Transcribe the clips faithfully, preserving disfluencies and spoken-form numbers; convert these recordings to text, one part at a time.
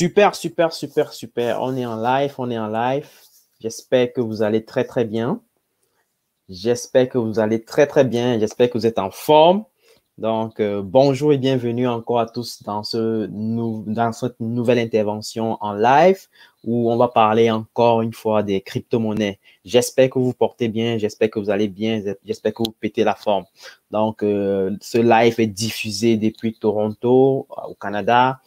Super, super, super, super. On est en live, on est en live. J'espère que vous allez très, très bien. J'espère que vous allez très, très bien. J'espère que vous êtes en forme. Donc, euh, bonjour et bienvenue encore à tous dans, ce nou dans cette nouvelle intervention en live où on va parler encore une fois des crypto-monnaies. J'espère que vous portez bien. J'espère que vous allez bien. J'espère que vous pétez la forme. Donc, euh, ce live est diffusé depuis Toronto, au Canada,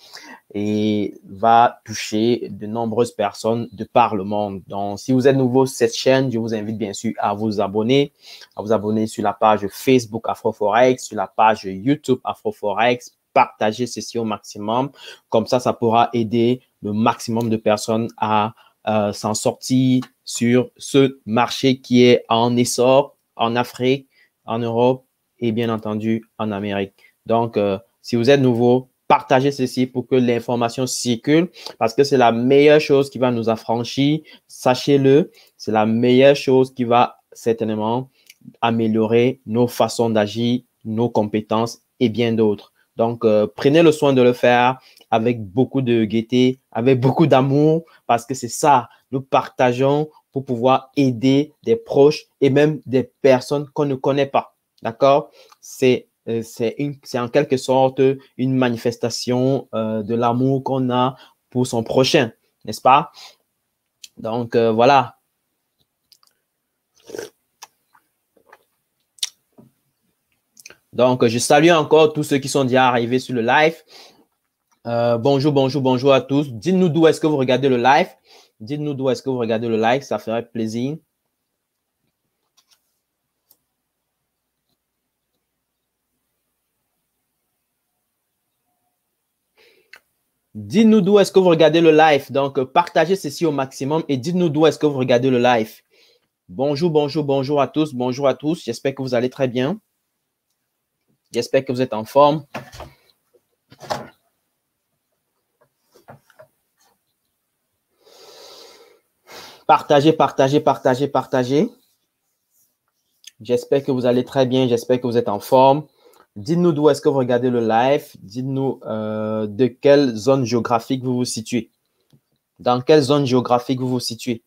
et va toucher de nombreuses personnes de par le monde. Donc, si vous êtes nouveau sur cette chaîne, je vous invite bien sûr à vous abonner, à vous abonner sur la page Facebook AFRO Forex, sur la page YouTube AFRO Forex. Partagez ceci au maximum. Comme ça, ça pourra aider le maximum de personnes à euh, s'en sortir sur ce marché qui est en essor en Afrique, en Europe et bien entendu en Amérique. Donc, euh, si vous êtes nouveau, partagez ceci pour que l'information circule parce que c'est la meilleure chose qui va nous affranchir. Sachez-le, c'est la meilleure chose qui va certainement améliorer nos façons d'agir, nos compétences et bien d'autres. Donc, euh, prenez le soin de le faire avec beaucoup de gaieté, avec beaucoup d'amour parce que c'est ça, nous partageons pour pouvoir aider des proches et même des personnes qu'on ne connaît pas. D'accord? C'est C'est en quelque sorte une manifestation euh, de l'amour qu'on a pour son prochain, n'est-ce pas? Donc, euh, voilà. Donc, je salue encore tous ceux qui sont déjà arrivés sur le live. Euh, bonjour, bonjour, bonjour à tous. Dites-nous d'où est-ce que vous regardez le live. Dites-nous d'où est-ce que vous regardez le live, ça ferait plaisir. Dites-nous d'où est-ce que vous regardez le live. Donc, partagez ceci au maximum et dites-nous d'où est-ce que vous regardez le live. Bonjour, bonjour, bonjour à tous. Bonjour à tous. J'espère que vous allez très bien. J'espère que vous êtes en forme. Partagez, partagez, partagez, partagez. J'espère que vous allez très bien. J'espère que vous êtes en forme. Dites-nous d'où est-ce que vous regardez le live. Dites-nous euh, de quelle zone géographique vous vous situez. Dans quelle zone géographique vous vous situez.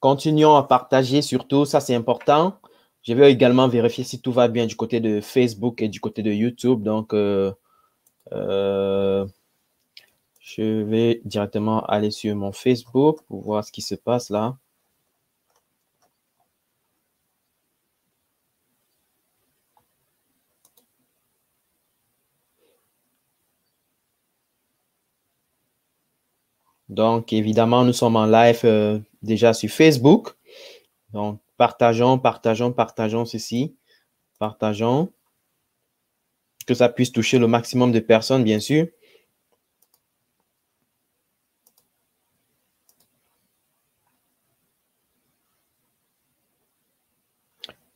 Continuons à partager surtout, ça c'est important. Je vais également vérifier si tout va bien du côté de Facebook et du côté de YouTube. Donc, euh, euh, je vais directement aller sur mon Facebook pour voir ce qui se passe là. Donc, évidemment, nous sommes en live euh, déjà sur Facebook. Donc, partageons, partageons, partageons ceci. Partageons. Que ça puisse toucher le maximum de personnes, bien sûr.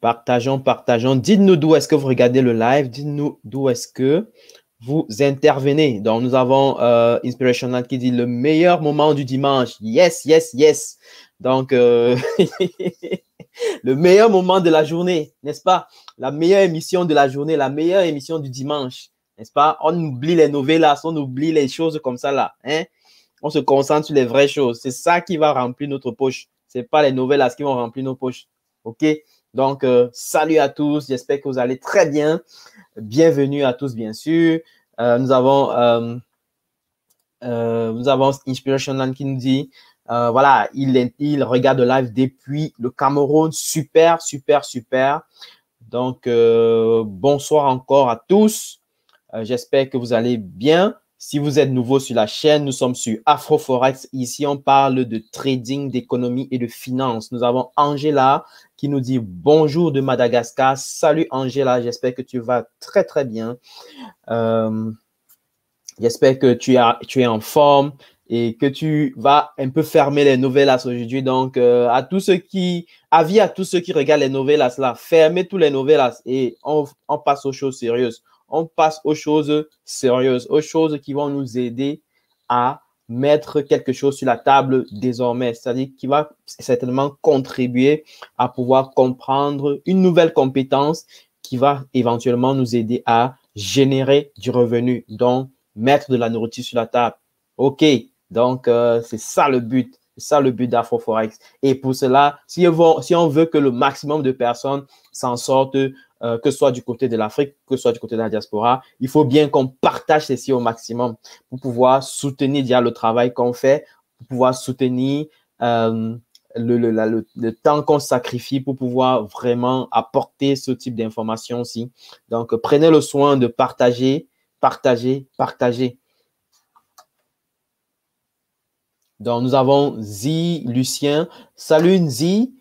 Partageons, partageons. Dites-nous d'où est-ce que vous regardez le live. Dites-nous d'où est-ce que... vous intervenez. Donc, nous avons euh, Inspirational qui dit le meilleur moment du dimanche. Yes, yes, yes. Donc, euh, le meilleur moment de la journée, n'est-ce pas? La meilleure émission de la journée, la meilleure émission du dimanche, n'est-ce pas? On oublie les novellas, on oublie les choses comme ça là. Hein? On se concentre sur les vraies choses. C'est ça qui va remplir notre poche. Ce n'est pas les novellas qui vont remplir nos poches. OK? Donc, euh, salut à tous. J'espère que vous allez très bien. Bienvenue à tous, bien sûr. Euh, nous avons euh, euh, nous avons Inspirational qui nous dit, euh, voilà, il, il regarde le live depuis le Cameroun. Super, super, super. Donc, euh, bonsoir encore à tous. Euh, J'espère que vous allez bien. Si vous êtes nouveau sur la chaîne, nous sommes sur AFRO Forex. Ici, on parle de trading, d'économie et de finance. Nous avons Angela qui nous dit bonjour de Madagascar. Salut Angela, j'espère que tu vas très, très bien. Euh, j'espère que tu, as, tu es en forme et que tu vas un peu fermer les novellas aujourd'hui. Donc, euh, à tous ceux qui, avis à tous ceux qui regardent les novellas là, fermez tous les novellas et on, on passe aux choses sérieuses. On passe aux choses sérieuses, aux choses qui vont nous aider à mettre quelque chose sur la table désormais, c'est-à-dire qui va certainement contribuer à pouvoir comprendre une nouvelle compétence qui va éventuellement nous aider à générer du revenu, donc mettre de la nourriture sur la table. OK, donc euh, c'est ça le but. C'est ça le but d'Afro Forex. Et pour cela, si on veut que le maximum de personnes s'en sortent, euh, que ce soit du côté de l'Afrique, que ce soit du côté de la diaspora, il faut bien qu'on partage ceci au maximum pour pouvoir soutenir déjà le travail qu'on fait, pour pouvoir soutenir euh, le, le, la, le, le temps qu'on sacrifie pour pouvoir vraiment apporter ce type d'informations aussi. Donc, prenez le soin de partager, partager, partager. Donc, nous avons Zi, Lucien. Salut Zi,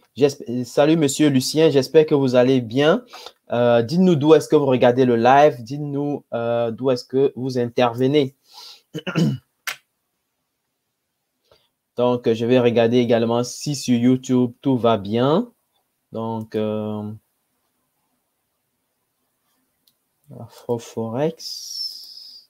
salut Monsieur Lucien, j'espère que vous allez bien. Euh, dites-nous d'où est-ce que vous regardez le live, dites-nous euh, d'où est-ce que vous intervenez. Donc, je vais regarder également si sur YouTube, tout va bien. Donc, euh, Afro Forex.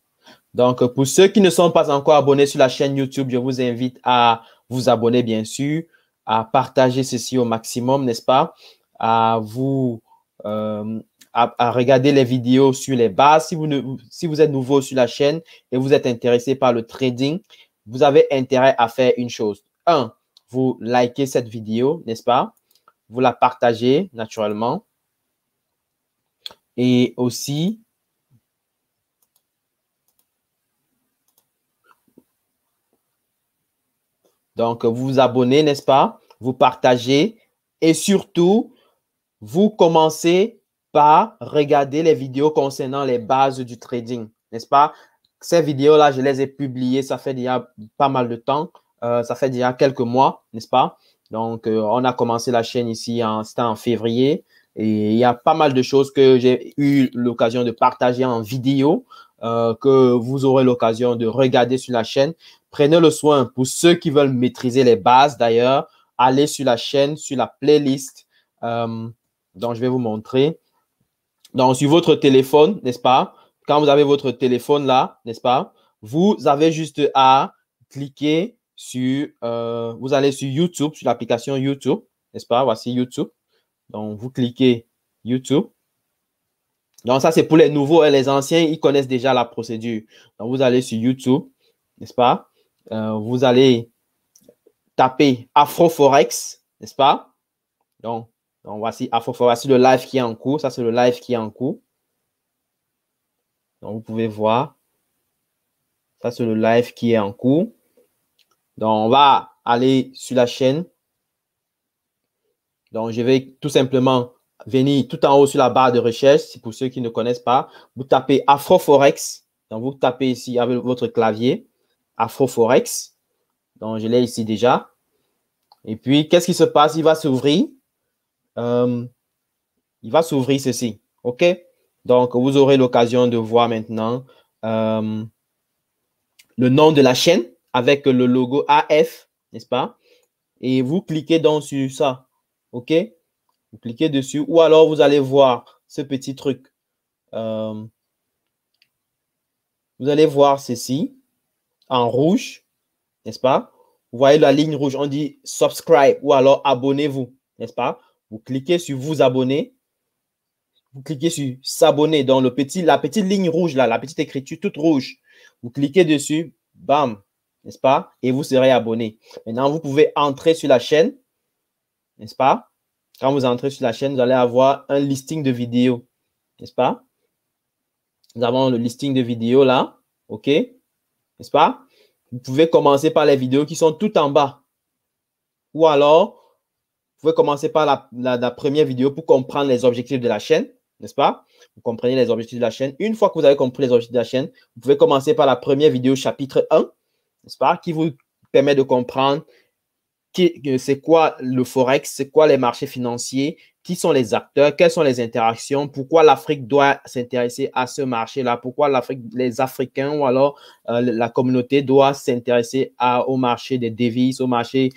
Donc, pour ceux qui ne sont pas encore abonnés sur la chaîne YouTube, je vous invite à vous abonner, bien sûr, à partager ceci au maximum, n'est-ce pas? À vous, euh, à, à regarder les vidéos sur les bases. Si vous, ne, si vous êtes nouveau sur la chaîne et vous êtes intéressé par le trading, vous avez intérêt à faire une chose. Un, vous likez cette vidéo, n'est-ce pas? Vous la partagez naturellement. Et aussi... Donc, vous vous abonnez, n'est-ce pas? Vous partagez et surtout, vous commencez par regarder les vidéos concernant les bases du trading, n'est-ce pas? Ces vidéos-là, je les ai publiées, ça fait déjà pas mal de temps, euh, ça fait déjà quelques mois, n'est-ce pas? Donc, euh, on a commencé la chaîne ici, c'était en février et il y a pas mal de choses que j'ai eu l'occasion de partager en vidéo. Euh, que vous aurez l'occasion de regarder sur la chaîne. Prenez le soin, pour ceux qui veulent maîtriser les bases d'ailleurs, allez sur la chaîne, sur la playlist euh, dont je vais vous montrer. Donc, sur votre téléphone, n'est-ce pas? Quand vous avez votre téléphone là, n'est-ce pas? Vous avez juste à cliquer sur, euh, vous allez sur YouTube, sur l'application YouTube, n'est-ce pas? Voici YouTube. Donc, vous cliquez YouTube. Donc, ça, c'est pour les nouveaux et les anciens, ils connaissent déjà la procédure. Donc, vous allez sur YouTube, n'est-ce pas? Euh, vous allez taper Afro Forex, n'est-ce pas? Donc, donc, voici Afro Forex, le live qui est en cours. Ça, c'est le live qui est en cours. Donc, vous pouvez voir. Ça, c'est le live qui est en cours. Donc, on va aller sur la chaîne. Donc, je vais tout simplement... venez tout en haut sur la barre de recherche, c'est pour ceux qui ne connaissent pas, vous tapez Afro Forex, donc vous tapez ici avec votre clavier, Afro Forex, donc je l'ai ici déjà. Et puis, qu'est-ce qui se passe? Il va s'ouvrir, euh, il va s'ouvrir ceci, OK? Donc, vous aurez l'occasion de voir maintenant euh, le nom de la chaîne avec le logo A F, n'est-ce pas? Et vous cliquez donc sur ça, OK? Vous cliquez dessus ou alors vous allez voir ce petit truc. Euh, vous allez voir ceci en rouge, n'est-ce pas? Vous voyez la ligne rouge, on dit subscribe ou alors abonnez-vous, n'est-ce pas? Vous cliquez sur vous abonner. Vous cliquez sur s'abonner dans le petit, la petite ligne rouge là, la petite écriture toute rouge. Vous cliquez dessus, bam, n'est-ce pas? Et vous serez abonné. Maintenant, vous pouvez entrer sur la chaîne, n'est-ce pas? Quand vous entrez sur la chaîne, vous allez avoir un listing de vidéos, n'est-ce pas? Nous avons le listing de vidéos là, OK? N'est-ce pas? Vous pouvez commencer par les vidéos qui sont tout en bas. Ou alors, vous pouvez commencer par la, la, la première vidéo pour comprendre les objectifs de la chaîne, n'est-ce pas? Vous comprenez les objectifs de la chaîne. Une fois que vous avez compris les objectifs de la chaîne, vous pouvez commencer par la première vidéo chapitre un, n'est-ce pas? Qui vous permet de comprendre c'est quoi le forex, c'est quoi les marchés financiers, qui sont les acteurs, quelles sont les interactions, pourquoi l'Afrique doit s'intéresser à ce marché-là, pourquoi l'Afrique, les Africains ou alors euh, la communauté doit s'intéresser au marché des devises, au marché,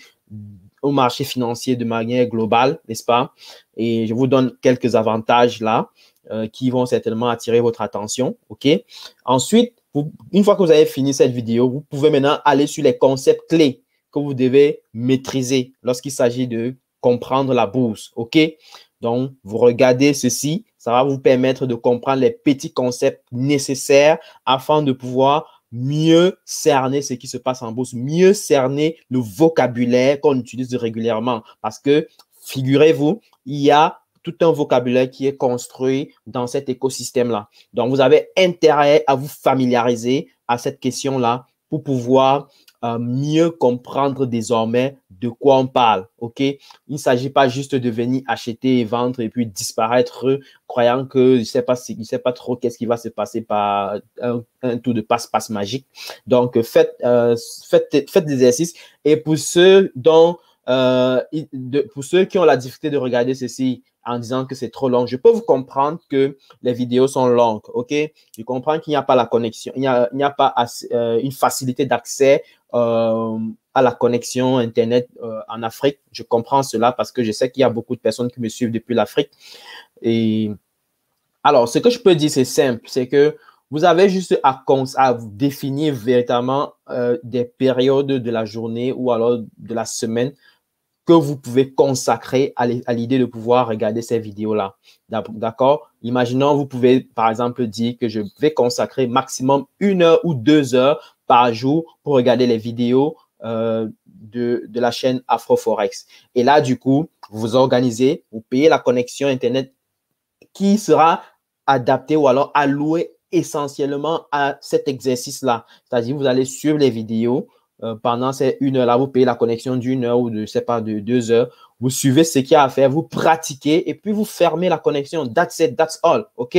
au marché financier de manière globale, n'est-ce pas? Et je vous donne quelques avantages là euh, qui vont certainement attirer votre attention, OK? Ensuite, vous, une fois que vous avez fini cette vidéo, vous pouvez maintenant aller sur les concepts clés que vous devez maîtriser lorsqu'il s'agit de comprendre la bourse, OK? Donc, vous regardez ceci, Ça va vous permettre de comprendre les petits concepts nécessaires afin de pouvoir mieux cerner ce qui se passe en bourse, mieux cerner le vocabulaire qu'on utilise régulièrement. Parce que, figurez-vous, il y a tout un vocabulaire qui est construit dans cet écosystème-là. Donc, vous avez intérêt à vous familiariser à cette question-là pour pouvoir euh, mieux comprendre désormais de quoi on parle. OK? Il ne s'agit pas juste de venir acheter et vendre et puis disparaître, croyant que je ne sais pas, si, je sais pas trop qu'est-ce qui va se passer par un, un tour de passe-passe magique. Donc, faites, euh, faites, faites des exercices. Et pour ceux dont, euh, de, pour ceux qui ont la difficulté de regarder ceci, en disant que c'est trop long. Je peux vous comprendre que les vidéos sont longues, ok? Je comprends qu'il n'y a pas la connexion, il n'y a, il n'y a pas assez, euh, une facilité d'accès euh, à la connexion Internet euh, en Afrique. Je comprends cela parce que je sais qu'il y a beaucoup de personnes qui me suivent depuis l'Afrique. Et alors, ce que je peux dire, c'est simple, c'est que vous avez juste à, à définir véritablement euh, des périodes de la journée ou alors de la semaine que vous pouvez consacrer à l'idée de pouvoir regarder ces vidéos-là. D'accord? Imaginons, vous pouvez, par exemple, dire que je vais consacrer maximum une heure ou deux heures par jour pour regarder les vidéos euh, de, de la chaîne AFRO Forex. Et là, du coup, vous vous organisez, vous payez la connexion Internet qui sera adaptée ou alors allouée essentiellement à cet exercice-là. C'est-à-dire, vous allez suivre les vidéos. Pendant ces une heure-là, vous payez la connexion d'une heure ou de, je sais pas, de deux heures. Vous suivez ce qu'il y a à faire, vous pratiquez et puis vous fermez la connexion. That's it, that's all. OK?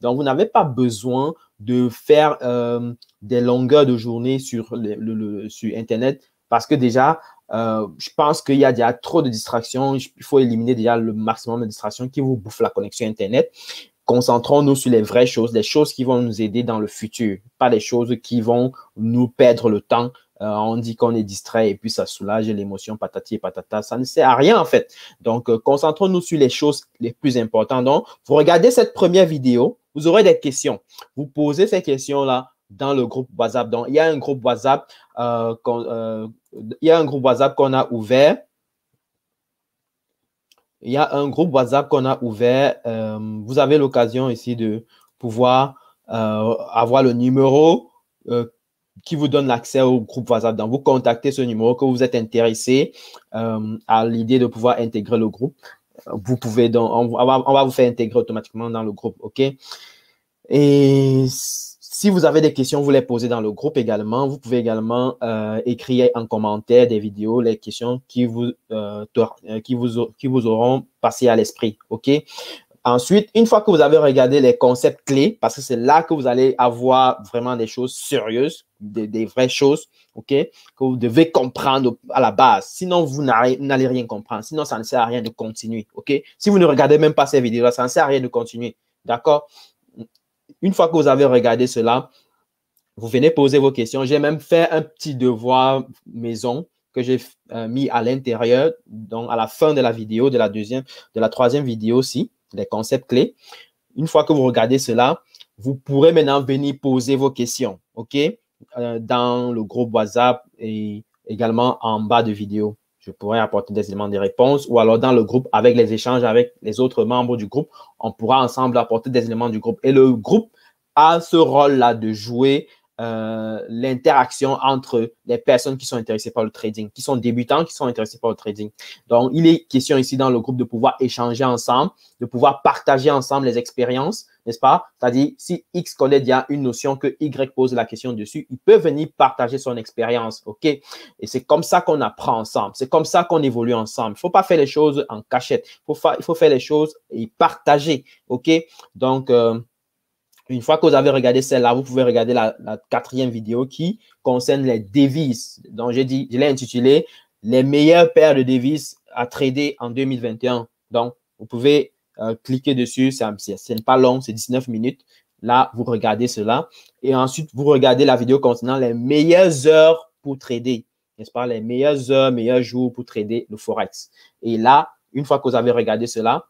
Donc, vous n'avez pas besoin de faire euh, des longueurs de journée sur, le, le, le, sur Internet parce que déjà, euh, je pense qu'il y a déjà trop de distractions. Il faut éliminer déjà le maximum de distractions qui vous bouffent la connexion Internet. Concentrons-nous sur les vraies choses, les choses qui vont nous aider dans le futur, pas les choses qui vont nous perdre le temps. Euh, on dit qu'on est distrait et puis ça soulage l'émotion, patati et patata. Ça ne sert à rien en fait. Donc, euh, concentrons-nous sur les choses les plus importantes. Donc, vous regardez cette première vidéo, vous aurez des questions. Vous posez ces questions-là dans le groupe WhatsApp. Donc, il y a un groupe WhatsApp, euh, qu'on, euh, il y a un groupe WhatsApp qu'on a ouvert. Il y a un groupe WhatsApp qu'on a ouvert. Euh, vous avez l'occasion ici de pouvoir euh, avoir le numéro euh, qui vous donne l'accès au groupe WhatsApp. Donc, vous contactez ce numéro que vous êtes intéressé euh, à l'idée de pouvoir intégrer le groupe. Vous pouvez donc, on, on, va, on va vous faire intégrer automatiquement dans le groupe, OK? Et si vous avez des questions, vous les posez dans le groupe également. Vous pouvez également euh, écrire en commentaire des vidéos, les questions qui vous, euh, qui vous, qui vous auront passé à l'esprit, OK? Ensuite, une fois que vous avez regardé les concepts clés, parce que c'est là que vous allez avoir vraiment des choses sérieuses, des, des vraies choses, OK, que vous devez comprendre à la base. Sinon, vous n'allez rien comprendre. Sinon, ça ne sert à rien de continuer, OK? Si vous ne regardez même pas ces vidéos-là, ça ne sert à rien de continuer, d'accord? Une fois que vous avez regardé cela, vous venez poser vos questions. J'ai même fait un petit devoir maison que j'ai euh, mis à l'intérieur, donc à la fin de la vidéo, de la deuxième, de la troisième vidéo aussi, les concepts clés. Une fois que vous regardez cela, vous pourrez maintenant venir poser vos questions, OK, euh, dans le groupe WhatsApp et également en bas de vidéo. Je pourrais apporter des éléments de réponse ou alors dans le groupe avec les échanges avec les autres membres du groupe, on pourra ensemble apporter des éléments du groupe. Et le groupe a ce rôle-là de jouer euh, l'interaction entre les personnes qui sont intéressées par le trading, qui sont débutants, qui sont intéressés par le trading. Donc, il est question ici dans le groupe de pouvoir échanger ensemble, de pouvoir partager ensemble les expériences, n'est-ce pas? C'est-à-dire, si X connaît bien une notion que Y pose la question dessus, il peut venir partager son expérience, OK? Et c'est comme ça qu'on apprend ensemble. C'est comme ça qu'on évolue ensemble. Il ne faut pas faire les choses en cachette. Il faut faire, il faut faire les choses et partager, OK? Donc, euh, une fois que vous avez regardé celle-là, vous pouvez regarder la, la quatrième vidéo qui concerne les devises. Donc, j'ai dit, je l'ai intitulé « Les meilleures paires de devises à trader en deux mille vingt et un ». Donc, vous pouvez… Euh, cliquez dessus, ce n'est pas long, c'est dix-neuf minutes. Là, vous regardez cela. Et ensuite, vous regardez la vidéo contenant les meilleures heures pour trader, n'est-ce pas? Les meilleures heures, meilleurs jours pour trader le Forex. Et là, une fois que vous avez regardé cela,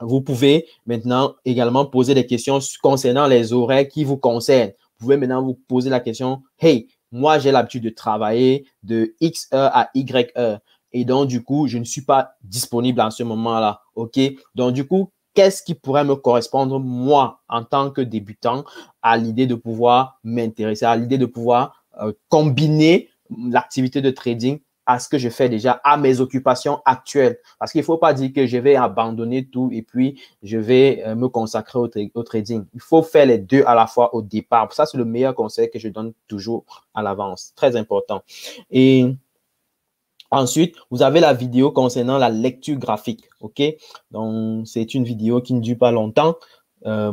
vous pouvez maintenant également poser des questions concernant les horaires qui vous concernent. Vous pouvez maintenant vous poser la question, « Hey, moi, j'ai l'habitude de travailler de X heure à Y heure. » Et donc, du coup, je ne suis pas disponible en ce moment-là, OK? Donc, du coup, qu'est-ce qui pourrait me correspondre, moi, en tant que débutant, à l'idée de pouvoir m'intéresser, à l'idée de pouvoir euh, combiner l'activité de trading à ce que je fais déjà, à mes occupations actuelles. Parce qu'il ne faut pas dire que je vais abandonner tout et puis je vais euh, me consacrer au, tra au trading. Il faut faire les deux à la fois au départ. Ça, c'est le meilleur conseil que je donne toujours à l'avance. Très important. Et ensuite, vous avez la vidéo concernant la lecture graphique, ok? Donc, c'est une vidéo qui ne dure pas longtemps. Euh,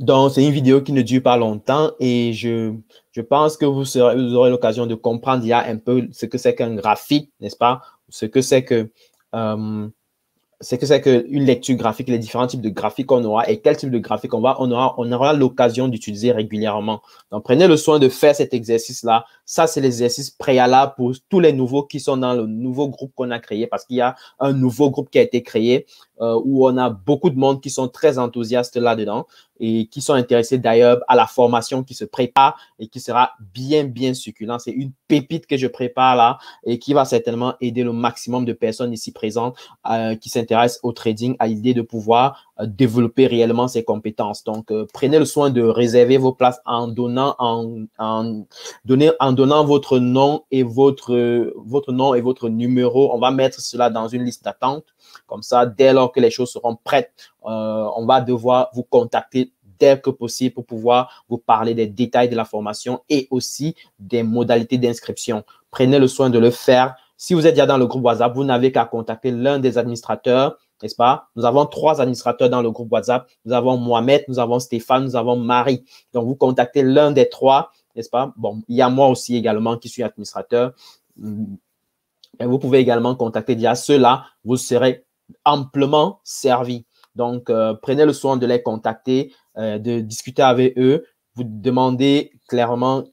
donc, c'est une vidéo qui ne dure pas longtemps et je, je pense que vous, serez, vous aurez l'occasion de comprendre il y a un peu ce que c'est qu'un graphique, n'est-ce pas? Ce que c'est que... Euh, c'est que c'est qu'une lecture graphique, les différents types de graphiques qu'on aura et quel type de graphique on va, on aura, on aura l'occasion d'utiliser régulièrement. Donc, prenez le soin de faire cet exercice-là. Ça, c'est l'exercice préalable pour tous les nouveaux qui sont dans le nouveau groupe qu'on a créé parce qu'il y a un nouveau groupe qui a été créé euh, où on a beaucoup de monde qui sont très enthousiastes là-dedans et qui sont intéressés d'ailleurs à la formation qui se prépare et qui sera bien, bien succulente. C'est une pépite que je prépare là et qui va certainement aider le maximum de personnes ici présentes euh, qui s'intéressent au trading à l'idée de pouvoir euh, développer réellement ses compétences. Donc, euh, prenez le soin de réserver vos places en donnant, en, en, donner, en donnant votre nom et votre, euh, votre nom et votre numéro. On va mettre cela dans une liste d'attente. Comme ça, dès lors que les choses seront prêtes, euh, on va devoir vous contacter dès que possible pour pouvoir vous parler des détails de la formation et aussi des modalités d'inscription. Prenez le soin de le faire. Si vous êtes déjà dans le groupe WhatsApp, vous n'avez qu'à contacter l'un des administrateurs, n'est-ce pas? Nous avons trois administrateurs dans le groupe WhatsApp. Nous avons Mohamed, nous avons Stéphane, nous avons Marie. Donc, vous contactez l'un des trois, n'est-ce pas? Bon, il y a moi aussi également qui suis administrateur. Et vous pouvez également contacter déjà ceux-là. Vous serez amplement servi. Donc, euh, prenez le soin de les contacter, euh, de discuter avec eux. Vous demandez clairement,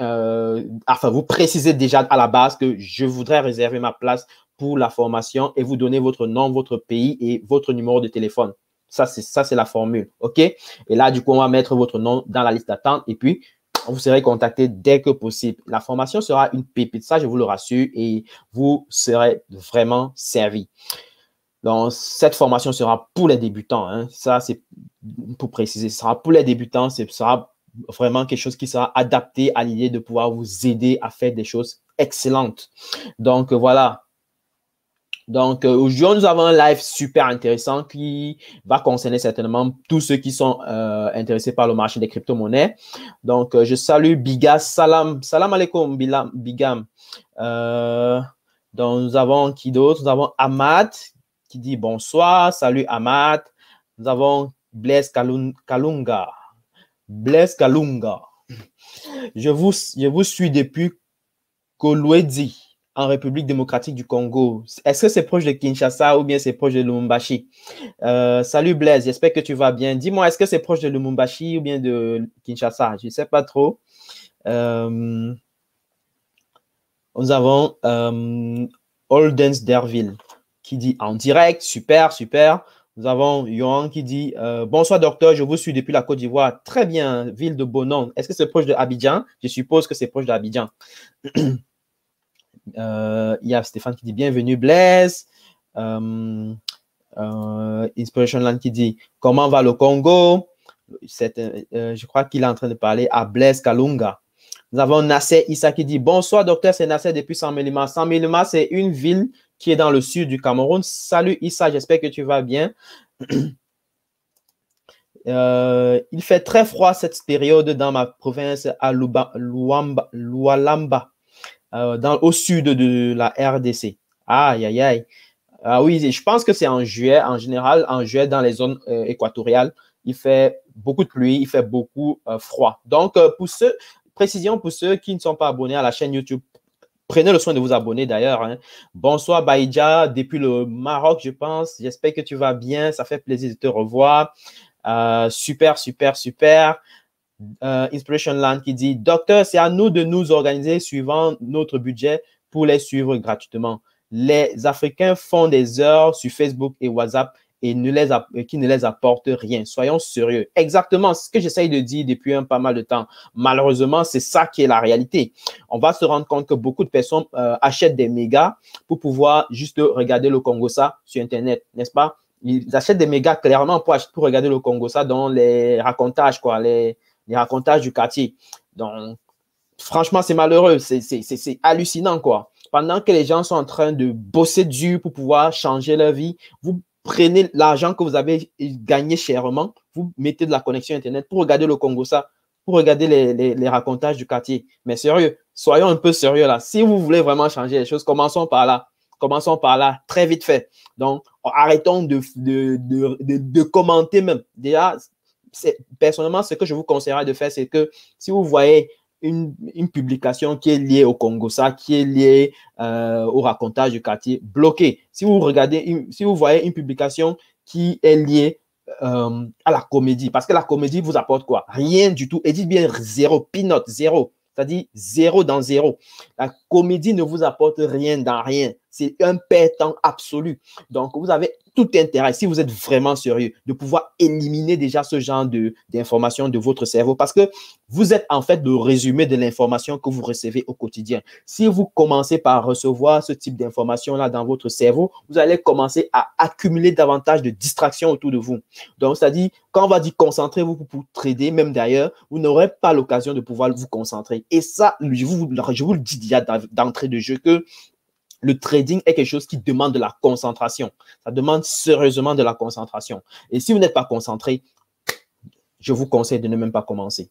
euh, enfin, vous précisez déjà à la base que je voudrais réserver ma place pour la formation et vous donnez votre nom, votre pays et votre numéro de téléphone. Ça, c'est ça, c'est la formule, OK? Et là, du coup, on va mettre votre nom dans la liste d'attente et puis vous serez contacté dès que possible. La formation sera une pépite, ça, je vous le rassure, et vous serez vraiment servi. Donc, cette formation sera pour les débutants. Hein. Ça, c'est pour préciser, ce sera pour les débutants. Ce sera vraiment quelque chose qui sera adapté à l'idée de pouvoir vous aider à faire des choses excellentes. Donc, voilà. Donc, aujourd'hui, nous avons un live super intéressant qui va concerner certainement tous ceux qui sont euh, intéressés par le marché des crypto-monnaies. Donc, je salue Biga Salam. Salam alaikum, Bigam. Euh, donc, nous avons qui d'autre? Nous avons Ahmad, qui dit bonsoir, salut Ahmad. Nous avons Blaise Kalunga. Blaise Kalunga. Je vous, je vous suis depuis Kolwezi, en République démocratique du Congo. Est-ce que c'est proche de Kinshasa ou bien c'est proche de Lumumbashi? euh, Salut Blaise, j'espère que tu vas bien. Dis-moi, est-ce que c'est proche de Lumumbashi ou bien de Kinshasa? Je ne sais pas trop. Euh, nous avons euh, Oldens Derville qui dit en direct, super, super. Nous avons Yohan qui dit euh, bonsoir docteur, je vous suis depuis la Côte d'Ivoire. Très bien, ville de Bonon. Est-ce que c'est proche de Abidjan? Je suppose que c'est proche d'Abidjan. Il euh, y a Stéphane qui dit bienvenue Blaise. Euh, euh, Inspiration Land qui dit comment va le Congo? Euh, je crois qu'il est en train de parler à Blaise Kalunga. Nous avons Nasser Issa qui dit bonsoir docteur, c'est Nasser depuis Saint-Mélima. Saint-Mélima, c'est une ville qui est dans le sud du Cameroun. Salut Issa, j'espère que tu vas bien. euh, il fait très froid cette période dans ma province à Luba, Luamba, Lualamba, euh, dans, au sud de la R D C. Aïe, aïe, aïe. Ah oui, je pense que c'est en juillet. En général, en juillet, dans les zones euh, équatoriales, il fait beaucoup de pluie, il fait beaucoup euh, froid. Donc, euh, pour ceux, précision pour ceux qui ne sont pas abonnés à la chaîne YouTube, prenez le soin de vous abonner d'ailleurs. Hein. Bonsoir Baïdja, depuis le Maroc, je pense. J'espère que tu vas bien. Ça fait plaisir de te revoir. Euh, super, super, super. Euh, Inspiration Land qui dit « Docteur, c'est à nous de nous organiser suivant notre budget pour les suivre gratuitement. Les Africains font des heures sur Facebook et WhatsApp et ne les qui ne les apportent rien. Soyons sérieux. Exactement ce que j'essaye de dire depuis un pas mal de temps. Malheureusement, c'est ça qui est la réalité. On va se rendre compte que beaucoup de personnes euh, achètent des mégas pour pouvoir juste regarder le Congo-Kinshasa sur Internet, n'est-ce pas? Ils achètent des mégas clairement pour, pour regarder le Congo-Kinshasa dans les racontages, quoi, les, les racontages du quartier. Donc, franchement, c'est malheureux. C'est hallucinant, quoi. Pendant que les gens sont en train de bosser dur pour pouvoir changer leur vie, vous prenez l'argent que vous avez gagné chèrement, vous mettez de la connexion Internet pour regarder le Congo-Kinshasa, pour regarder les, les, les racontages du quartier. Mais sérieux, soyons un peu sérieux là. Si vous voulez vraiment changer les choses, commençons par là. Commençons par là, très vite fait. Donc, arrêtons de, de, de, de, de commenter même. Déjà, personnellement, ce que je vous conseillerais de faire, c'est que si vous voyez Une, une publication qui est liée au Congo-Kinshasa, qui est liée euh, au racontage du quartier, bloqué. Si vous regardez, une, si vous voyez une publication qui est liée euh, à la comédie, parce que la comédie vous apporte quoi? Rien du tout. Et dites bien zéro, peanut, zéro. C'est-à-dire zéro dans zéro. La comédie ne vous apporte rien dans rien. C'est un perdant absolu. Donc, vous avez tout intérêt, si vous êtes vraiment sérieux, de pouvoir éliminer déjà ce genre d'informations de, de votre cerveau, parce que vous êtes en fait le résumé de l'information que vous recevez au quotidien. Si vous commencez par recevoir ce type d'informations-là dans votre cerveau, vous allez commencer à accumuler davantage de distractions autour de vous. Donc, c'est-à-dire, quand on va dire concentrez-vous pour, pour trader, même d'ailleurs, vous n'aurez pas l'occasion de pouvoir vous concentrer. Et ça, je vous, je vous le dis déjà d'entrée de jeu que le trading est quelque chose qui demande de la concentration. Ça demande sérieusement de la concentration. Et si vous n'êtes pas concentré, je vous conseille de ne même pas commencer.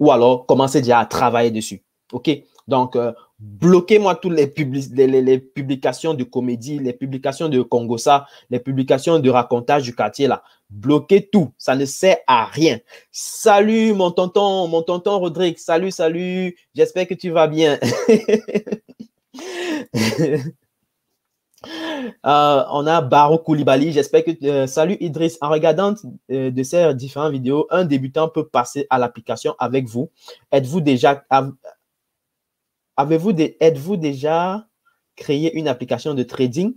Ou alors, commencez déjà à travailler dessus. OK? Donc, euh, bloquez-moi toutes les, publi les, les, les publications de comédie, les publications de Congo-Kinshasa, les publications de racontage du quartier, là. Bloquez tout. Ça ne sert à rien. Salut, mon tonton, mon tonton Rodrigue. Salut, salut. J'espère que tu vas bien. euh, on a Baro Koulibaly, j'espère que euh, salut Idriss, en regardant euh, de ces différentes vidéos, un débutant peut passer à l'application avec vous. Êtes-vous déjà av avez-vous des êtes-vous déjà créé une application de trading?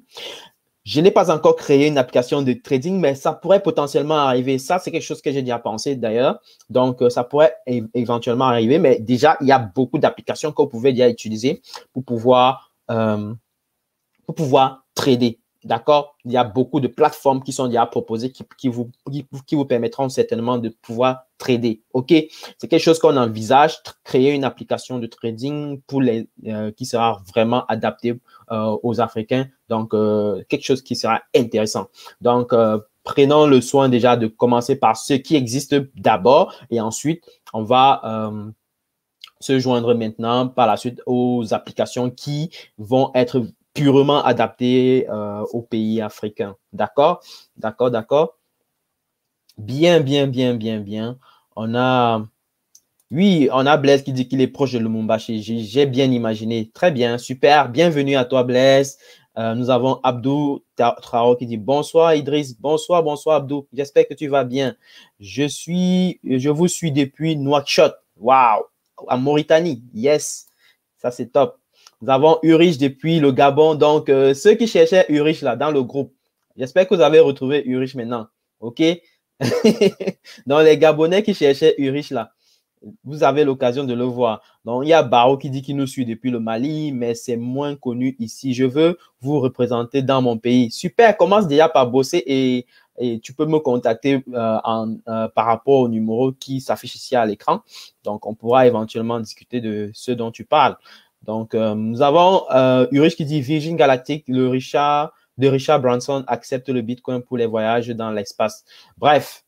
Je n'ai pas encore créé une application de trading, mais ça pourrait potentiellement arriver. Ça, c'est quelque chose que j'ai déjà pensé d'ailleurs. Donc, ça pourrait éventuellement arriver. Mais déjà, il y a beaucoup d'applications que vous pouvez déjà utiliser pour pouvoir, euh, pour pouvoir trader. D'accord? Il y a beaucoup de plateformes qui sont déjà proposées qui, qui, vous, qui, qui vous permettront certainement de pouvoir trader. OK? C'est quelque chose qu'on envisage, créer une application de trading pour les, euh, qui sera vraiment adaptée euh, aux Africains. Donc, euh, quelque chose qui sera intéressant. Donc, euh, prenons le soin déjà de commencer par ce qui existe d'abord et ensuite, on va euh, se joindre maintenant par la suite aux applications qui vont être purement adapté euh, aux pays africains. D'accord? D'accord, d'accord. Bien, bien, bien, bien, bien. On a... Oui, on a Blaise qui dit qu'il est proche de Lumumbashi. J'ai bien imaginé. Très bien, super. Bienvenue à toi, Blaise. Euh, nous avons Abdou Traoré qui dit bonsoir, Idriss. Bonsoir, bonsoir, Abdou. J'espère que tu vas bien. Je suis... Je vous suis depuis Nouakchott. Waouh! En Mauritanie. Yes! Ça, c'est top. Nous avons Urich depuis le Gabon. Donc, euh, ceux qui cherchaient Urich là dans le groupe, j'espère que vous avez retrouvé Urich maintenant. OK? Donc, les Gabonais qui cherchaient Urich là, vous avez l'occasion de le voir. Donc, il y a Baro qui dit qu'il nous suit depuis le Mali, mais c'est moins connu ici. Je veux vous représenter dans mon pays. Super, commence déjà par bosser et, et tu peux me contacter euh, en, euh, par rapport au numéro qui s'affiche ici à l'écran. Donc, on pourra éventuellement discuter de ce dont tu parles. Donc, euh, nous avons euh, Urich qui dit Virgin Galactic, le Richard de Richard Branson accepte le Bitcoin pour les voyages dans l'espace. Bref,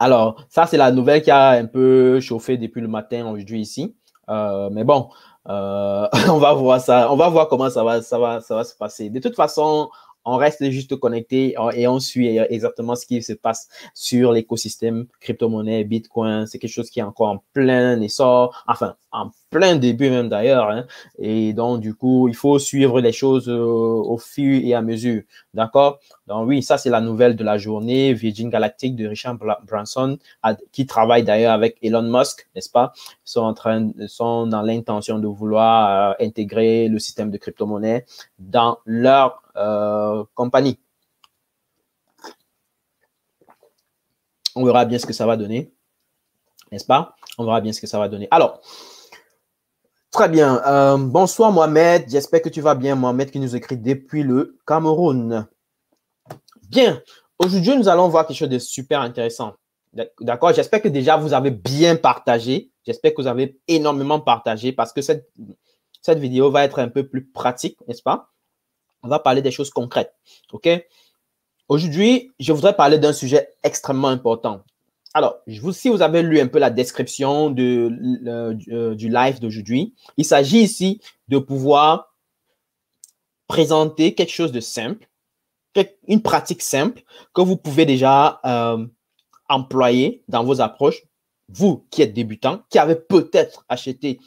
alors ça c'est la nouvelle qui a un peu chauffé depuis le matin aujourd'hui ici. Euh, mais bon, euh, on va voir ça, on va voir comment ça va, ça va, ça va se passer. De toute façon, on reste juste connecté et on suit exactement ce qui se passe sur l'écosystème crypto-monnaie, Bitcoin. C'est quelque chose qui est encore en plein essor, enfin, en plein début même d'ailleurs. Hein. Et donc, du coup, il faut suivre les choses au fil et à mesure. D'accord? Donc, oui, ça, c'est la nouvelle de la journée. Virgin Galactic de Richard Branson, qui travaille d'ailleurs avec Elon Musk, n'est-ce pas? Ils sont, en train, sont dans l'intention de vouloir intégrer le système de crypto-monnaie dans leur Euh, compagnie. On verra bien ce que ça va donner. N'est-ce pas? On verra bien ce que ça va donner. Alors, très bien. Euh, bonsoir Mohamed. J'espère que tu vas bien. Mohamed qui nous écrit depuis le Cameroun. Bien. Aujourd'hui, nous allons voir quelque chose de super intéressant. D'accord? J'espère que déjà, vous avez bien partagé. J'espère que vous avez énormément partagé parce que cette, cette vidéo va être un peu plus pratique, n'est-ce pas? On va parler des choses concrètes. OK? Aujourd'hui, je voudrais parler d'un sujet extrêmement important. Alors, vous, si vous avez lu un peu la description de, le, du, du live d'aujourd'hui, il s'agit ici de pouvoir présenter quelque chose de simple, une pratique simple que vous pouvez déjà euh, employer dans vos approches. Vous qui êtes débutant, qui avez peut-être acheté,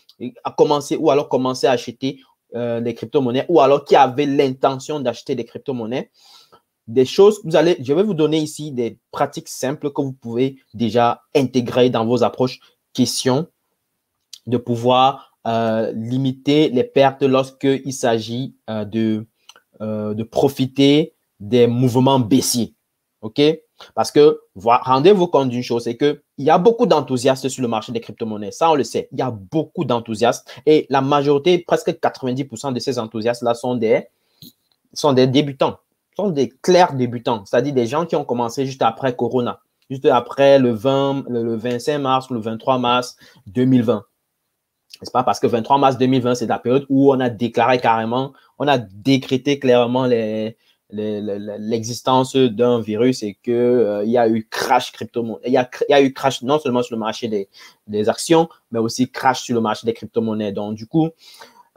à commencer ou alors commencé à acheter euh, des crypto-monnaies ou alors qui avez l'intention d'acheter des crypto-monnaies, des choses, vous allez, je vais vous donner ici des pratiques simples que vous pouvez déjà intégrer dans vos approches, question de pouvoir euh, limiter les pertes lorsqu'il s'agit euh, de, euh, de profiter des mouvements baissiers. OK? Parce que rendez-vous compte d'une chose, c'est qu'il y a beaucoup d'enthousiastes sur le marché des crypto-monnaies. Ça, on le sait. Il y a beaucoup d'enthousiastes et la majorité, presque quatre-vingt-dix pour cent de ces enthousiastes-là sont des, sont des débutants, sont des clairs débutants, c'est-à-dire des gens qui ont commencé juste après Corona, juste après le, vingt, le vingt-cinq mars, le vingt-trois mars deux mille vingt. N'est-ce pas? Parce que vingt-trois mars deux mille vingt, c'est la période où on a déclaré carrément, on a décrété clairement les... l'existence d'un virus et que euh, il y a eu crash crypto-monnaie. Il y a, il y a eu crash non seulement sur le marché des, des actions, mais aussi crash sur le marché des crypto-monnaies. Donc, du coup,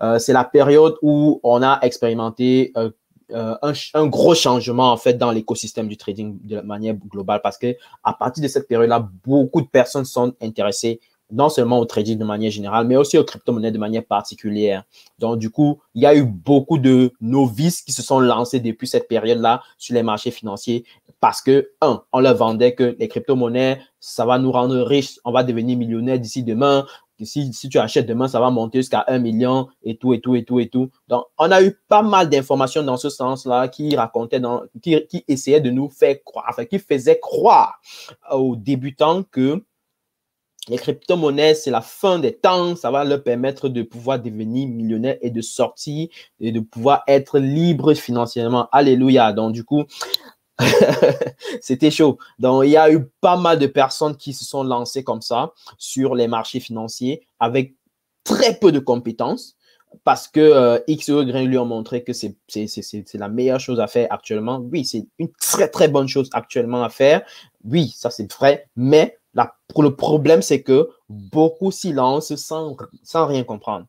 euh, c'est la période où on a expérimenté euh, euh, un, un gros changement, en fait, dans l'écosystème du trading de manière globale parce que à partir de cette période-là, beaucoup de personnes sont intéressées non seulement au trading de manière générale, mais aussi aux crypto-monnaies de manière particulière. Donc, du coup, il y a eu beaucoup de novices qui se sont lancés depuis cette période-là sur les marchés financiers parce que, un, on leur vendait que les crypto-monnaies, ça va nous rendre riches, on va devenir millionnaires d'ici demain. Si, si tu achètes demain, ça va monter jusqu'à un million et tout, et tout, et tout, et tout. Donc, on a eu pas mal d'informations dans ce sens-là qui racontaient, dans, qui, qui essayaient de nous faire croire, enfin, qui faisaient croire aux débutants que les crypto-monnaies, c'est la fin des temps. Ça va leur permettre de pouvoir devenir millionnaire et de sortir et de pouvoir être libre financièrement. Alléluia. Donc, du coup, c'était chaud. Donc, il y a eu pas mal de personnes qui se sont lancées comme ça sur les marchés financiers avec très peu de compétences parce que euh, X ou Y lui ont montré que c'est la meilleure chose à faire actuellement. Oui, c'est une très, très bonne chose actuellement à faire. Oui, ça, c'est vrai, mais La, le problème, c'est que beaucoup s'y lancent sans, sans rien comprendre.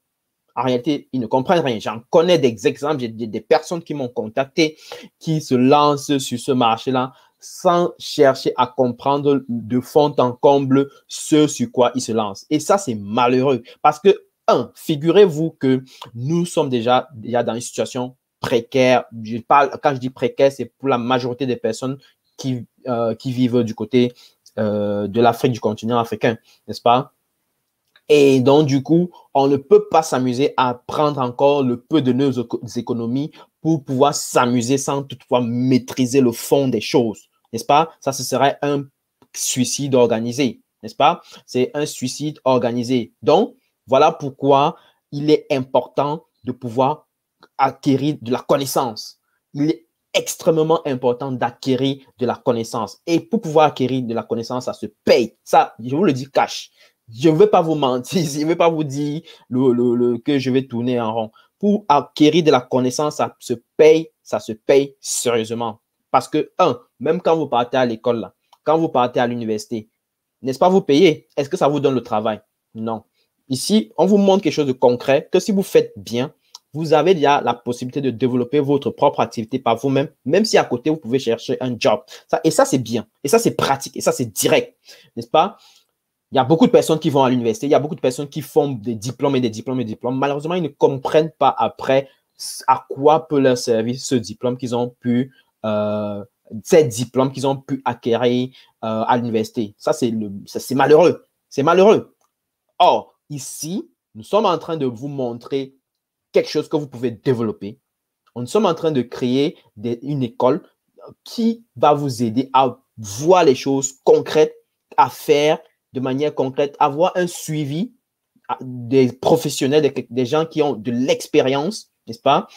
En réalité, ils ne comprennent rien. J'en connais des exemples, j'ai des personnes qui m'ont contacté, qui se lancent sur ce marché-là sans chercher à comprendre de fond en comble ce sur quoi ils se lancent. Et ça, c'est malheureux parce que, un, figurez-vous que nous sommes déjà, déjà dans une situation précaire. Je parle, quand je dis précaire, c'est pour la majorité des personnes qui, euh, qui vivent du côté Euh, de l'Afrique, du continent africain, n'est-ce pas? Et donc, du coup, on ne peut pas s'amuser à prendre encore le peu de nos économies pour pouvoir s'amuser sans toutefois maîtriser le fond des choses, n'est-ce pas? Ça, ce serait un suicide organisé, n'est-ce pas? C'est un suicide organisé. Donc, voilà pourquoi il est important de pouvoir acquérir de la connaissance. Il est extrêmement important d'acquérir de la connaissance. Et pour pouvoir acquérir de la connaissance, ça se paye. Ça, je vous le dis cash. Je ne vais pas vous mentir, je ne vais pas vous dire le, le, le, que je vais tourner en rond. Pour acquérir de la connaissance, ça se paye, ça se paye sérieusement. Parce que, un, même quand vous partez à l'école, quand vous partez à l'université, n'est-ce pas vous payez? Est-ce que ça vous donne le travail? Non. Ici, on vous montre quelque chose de concret que si vous faites bien, vous avez déjà la possibilité de développer votre propre activité par vous-même, même si à côté, vous pouvez chercher un job. Ça, et ça, c'est bien. Et ça, c'est pratique. Et ça, c'est direct. N'est-ce pas? Il y a beaucoup de personnes qui vont à l'université. Il y a beaucoup de personnes qui font des diplômes et des diplômes et des diplômes. Malheureusement, ils ne comprennent pas après à quoi peut leur servir ce diplôme qu'ils ont pu, euh, ces diplômes qu'ils ont pu acquérir euh, à l'université. Ça, c'est malheureux. C'est malheureux. Or, ici, nous sommes en train de vous montrer quelque chose que vous pouvez développer. Nous sommes en train de créer des, une école qui va vous aider à voir les choses concrètes à faire de manière concrète, avoir un suivi des professionnels, des, des gens qui ont de l'expérience, n'est-ce pas,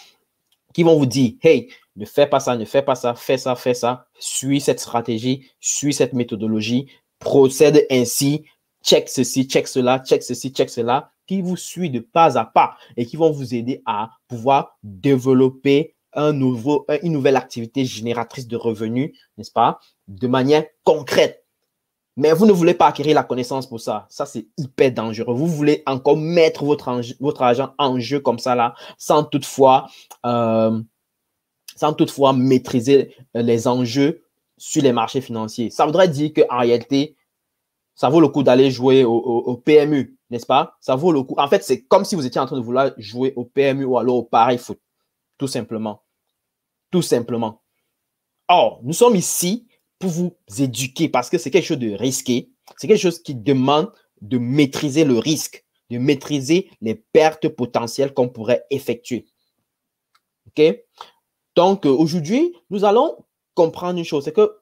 qui vont vous dire, hey, ne fais pas ça, ne fais pas ça, fais ça, fais ça, suis cette stratégie, suis cette méthodologie, procède ainsi, check ceci, check cela, check ceci, check cela, qui vous suit de pas à pas et qui vont vous aider à pouvoir développer un nouveau, une nouvelle activité génératrice de revenus, n'est-ce pas, de manière concrète. Mais vous ne voulez pas acquérir la connaissance pour ça. Ça, c'est hyper dangereux. Vous voulez encore mettre votre, enje, votre argent en jeu comme ça, là, sans toutefois, euh, sans toutefois maîtriser les enjeux sur les marchés financiers. Ça voudrait dire qu'en réalité, ça vaut le coup d'aller jouer au, au, au P M U, n'est-ce pas? Ça vaut le coup. En fait, c'est comme si vous étiez en train de vouloir jouer au P M U ou alors au pari foot, tout simplement. Tout simplement. Or, nous sommes ici pour vous éduquer parce que c'est quelque chose de risqué. C'est quelque chose qui demande de maîtriser le risque, de maîtriser les pertes potentielles qu'on pourrait effectuer. OK? Donc, aujourd'hui, nous allons comprendre une chose, c'est que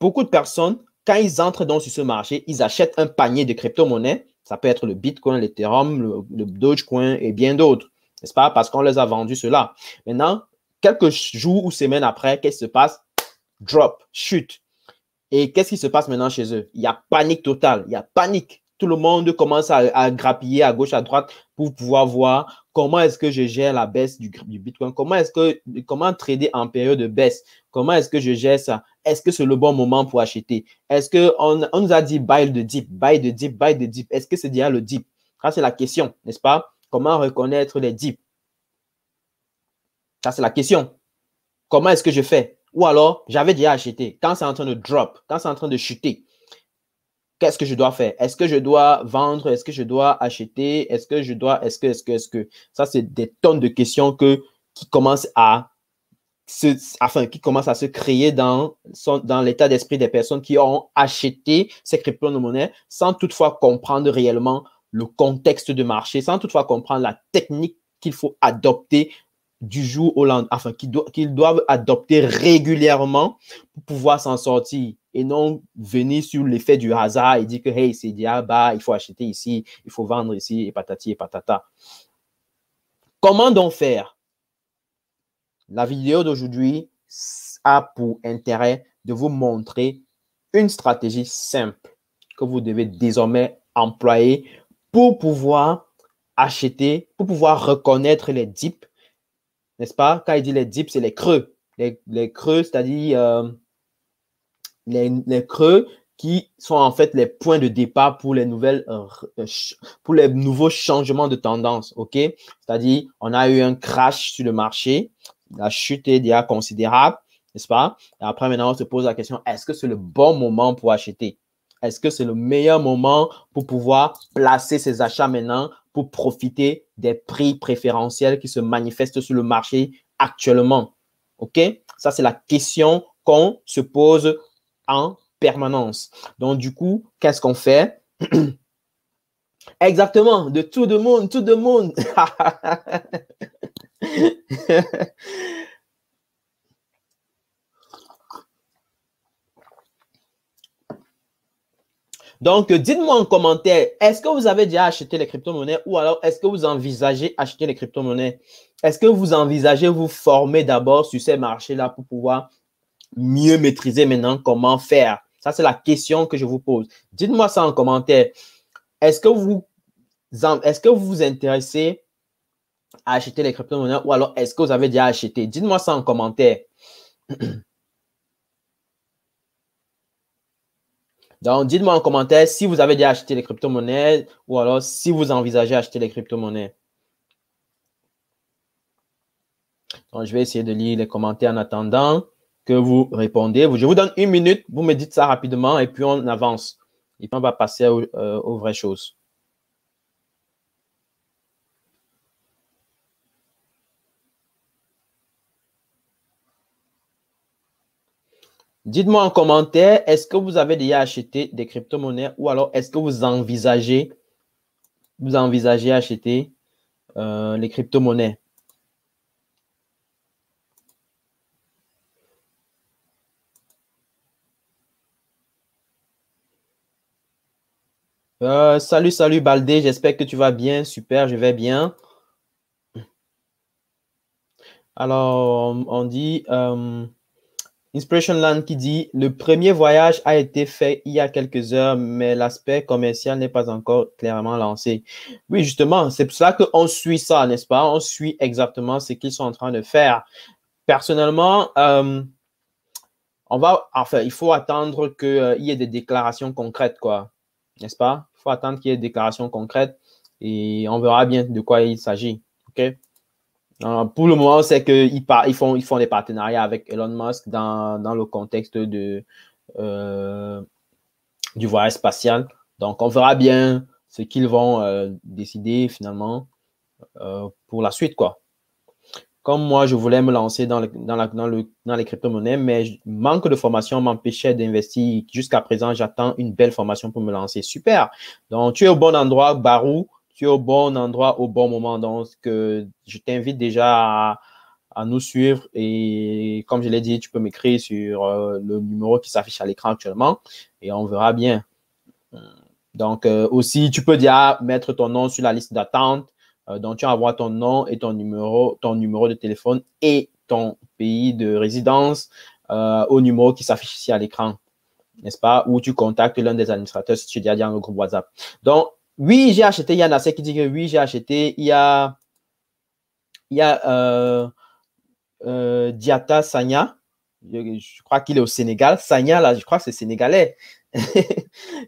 beaucoup de personnes, quand ils entrent dans ce marché, ils achètent un panier de crypto-monnaies. Ça peut être le Bitcoin, l'Ethereum, le, le Dogecoin et bien d'autres, n'est-ce pas? Parce qu'on les a vendus cela. Maintenant, quelques jours ou semaines après, qu'est-ce qui se passe? Drop, chute. Et qu'est-ce qui se passe maintenant chez eux? Il y a panique totale, il y a panique. Tout le monde commence à, à grappiller à gauche, à droite pour pouvoir voir comment est-ce que je gère la baisse du, du Bitcoin, comment est-ce que, comment trader en période de baisse, comment est-ce que je gère ça, est-ce que c'est le bon moment pour acheter, est-ce qu'on on nous a dit buy the dip, buy the dip, buy the dip, est-ce que c'est déjà le dip? Ça, c'est la question, n'est-ce pas? Comment reconnaître les dips? Ça, c'est la question. Comment est-ce que je fais? Ou alors, j'avais déjà acheté. Quand c'est en train de drop, quand c'est en train de chuter, qu'est-ce que je dois faire? Est-ce que je dois vendre? Est-ce que je dois acheter? Est-ce que je dois… Est-ce que, est-ce que, est-ce que… Ça, c'est des tonnes de questions que, qui, commencent à se, enfin, qui commencent à se créer dans, son, dans l'état d'esprit des personnes qui ont acheté ces crypto-monnaies sans toutefois comprendre réellement le contexte de marché, sans toutefois comprendre la technique qu'il faut adopter du jour au lendemain, enfin, qu'ils do- qu'ils doivent adopter régulièrement pour pouvoir s'en sortir et non venir sur l'effet du hasard et dire que, hey, c'est déjà bas, il faut acheter ici, il faut vendre ici, et patati et patata. Comment donc faire? La vidéo d'aujourd'hui a pour intérêt de vous montrer une stratégie simple que vous devez désormais employer pour pouvoir acheter, pour pouvoir reconnaître les dips. N'est-ce pas? Quand il dit les dips, c'est les creux. Les, les creux, c'est-à-dire euh, les, les creux qui sont en fait les points de départ pour les, nouvelles, euh, pour les nouveaux changements de tendance. OK? C'est-à-dire, on a eu un crash sur le marché. La chute est déjà considérable. N'est-ce pas? Et après, maintenant, on se pose la question, est-ce que c'est le bon moment pour acheter? Est-ce que c'est le meilleur moment pour pouvoir placer ses achats maintenant pour profiter des prix préférentiels qui se manifestent sur le marché actuellement? OK? Ça, c'est la question qu'on se pose en permanence. Donc, du coup, qu'est-ce qu'on fait? Exactement, de tout le monde, tout le monde. Donc, dites-moi en commentaire, est-ce que vous avez déjà acheté les crypto-monnaies ou alors est-ce que vous envisagez acheter les crypto-monnaies? Est-ce que vous envisagez vous former d'abord sur ces marchés-là pour pouvoir mieux maîtriser maintenant comment faire? Ça, c'est la question que je vous pose. Dites-moi ça en commentaire. Est-ce que vous est-ce que vous, vous intéressez à acheter les crypto-monnaies ou alors est-ce que vous avez déjà acheté? Dites-moi ça en commentaire. Donc, dites-moi en commentaire si vous avez déjà acheté les crypto-monnaies ou alors si vous envisagez acheter les crypto-monnaies. Donc, je vais essayer de lire les commentaires en attendant que vous répondez. Je vous donne une minute, vous me dites ça rapidement et puis on avance. Et puis on va passer au, euh, aux vraies choses. Dites-moi en commentaire, est-ce que vous avez déjà acheté des crypto-monnaies ou alors est-ce que vous envisagez, vous envisagez acheter euh, les crypto-monnaies? Euh, salut, salut Baldé, j'espère que tu vas bien. Super, je vais bien. Alors, on dit euh, Inspiration Land qui dit le premier voyage a été fait il y a quelques heures, mais l'aspect commercial n'est pas encore clairement lancé. Oui, justement, c'est pour ça qu'on suit ça, n'est-ce pas? On suit exactement ce qu'ils sont en train de faire. Personnellement, euh, on va, enfin, il faut attendre qu'il euh, y ait des déclarations concrètes, quoi. N'est-ce pas? Il faut attendre qu'il y ait des déclarations concrètes et on verra bien de quoi il s'agit. OK? Alors, pour le moment, c'est qu'ils ils font, ils font des partenariats avec Elon Musk dans, dans le contexte de, euh, du voyage spatial. Donc, on verra bien ce qu'ils vont euh, décider finalement euh, pour la suite, quoi. Comme moi, je voulais me lancer dans, le, dans, la, dans, le, dans les crypto-monnaies, mais manque de formation m'empêchait d'investir. Jusqu'à présent, j'attends une belle formation pour me lancer. Super. Donc, tu es au bon endroit, Barou. Tu es au bon endroit, au bon moment. Donc, euh, je t'invite déjà à, à nous suivre. Et comme je l'ai dit, tu peux m'écrire sur euh, le numéro qui s'affiche à l'écran actuellement et on verra bien. Donc, euh, aussi, tu peux déjà mettre ton nom sur la liste d'attente. Donc, tu vas avoir ton nom et ton numéro, ton numéro de téléphone et ton pays de résidence euh, au numéro qui s'affiche ici à l'écran, n'est-ce pas? Ou tu contactes l'un des administrateurs si tu es déjà dans le groupe WhatsApp. Donc, oui, j'ai acheté. Il y en a ceux qui disent que oui, j'ai acheté. Il y a, il y a euh, euh, Diata Sanya. Je, je crois qu'il est au Sénégal. Sanya, là, je crois que c'est sénégalais.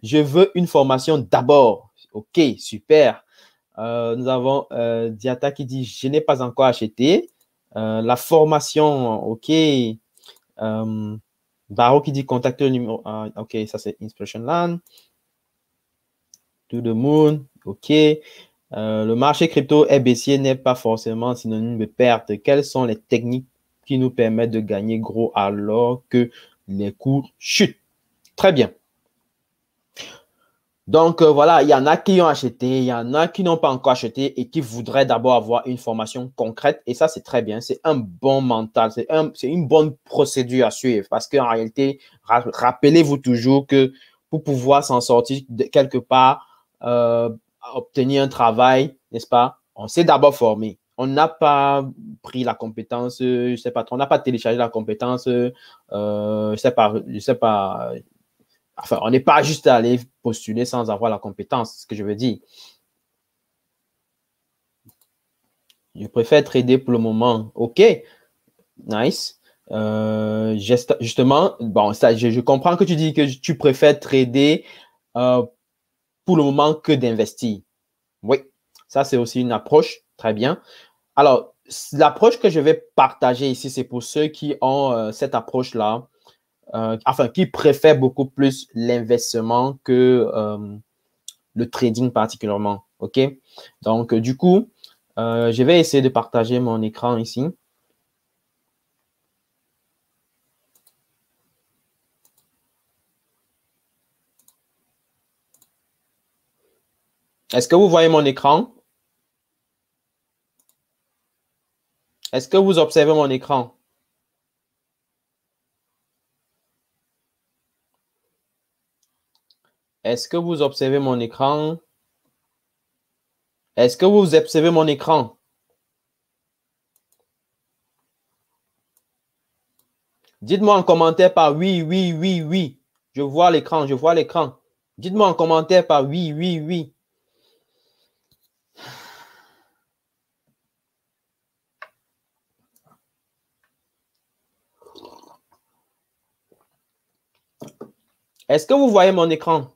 Je veux une formation d'abord. OK, super. Euh, nous avons euh, Diata qui dit « Je n'ai pas encore acheté. Euh, » La formation, OK. Euh, Baro qui dit « Contactez le numéro. Ah, » OK, ça c'est Inspiration Land. To the moon, OK. Euh, le marché crypto est baissier, n'est pas forcément synonyme de perte. Quelles sont les techniques qui nous permettent de gagner gros alors que les cours chutent? Très bien. Donc, euh, voilà, il y en a qui ont acheté, il y en a qui n'ont pas encore acheté et qui voudraient d'abord avoir une formation concrète. Et ça, c'est très bien. C'est un bon mental. C'est un, c'est une bonne procédure à suivre parce qu'en réalité, ra rappelez-vous toujours que pour pouvoir s'en sortir de quelque part, euh, obtenir un travail, n'est-ce pas, on s'est d'abord formé. On n'a pas pris la compétence, je ne sais pas, on n'a pas téléchargé la compétence, euh, je ne sais pas, je sais pas. Enfin, on n'est pas juste à aller postuler sans avoir la compétence, c'est ce que je veux dire. Je préfère trader pour le moment. OK, nice. Euh, justement, bon, ça, je, je comprends que tu dis que tu préfères trader euh, pour le moment que d'investir. Oui, ça, c'est aussi une approche. Très bien. Alors, l'approche que je vais partager ici, c'est pour ceux qui ont euh, cette approche-là. Euh, enfin, qui préfèrent beaucoup plus l'investissement que euh, le trading particulièrement, OK? Donc, euh, du coup, euh, je vais essayer de partager mon écran ici. Est-ce que vous voyez mon écran? Est-ce que vous observez mon écran? Est-ce que vous observez mon écran? Est-ce que vous observez mon écran? Dites-moi en commentaire par oui, oui, oui, oui. Je vois l'écran, je vois l'écran. Dites-moi en commentaire par oui, oui, oui. Est-ce que vous voyez mon écran?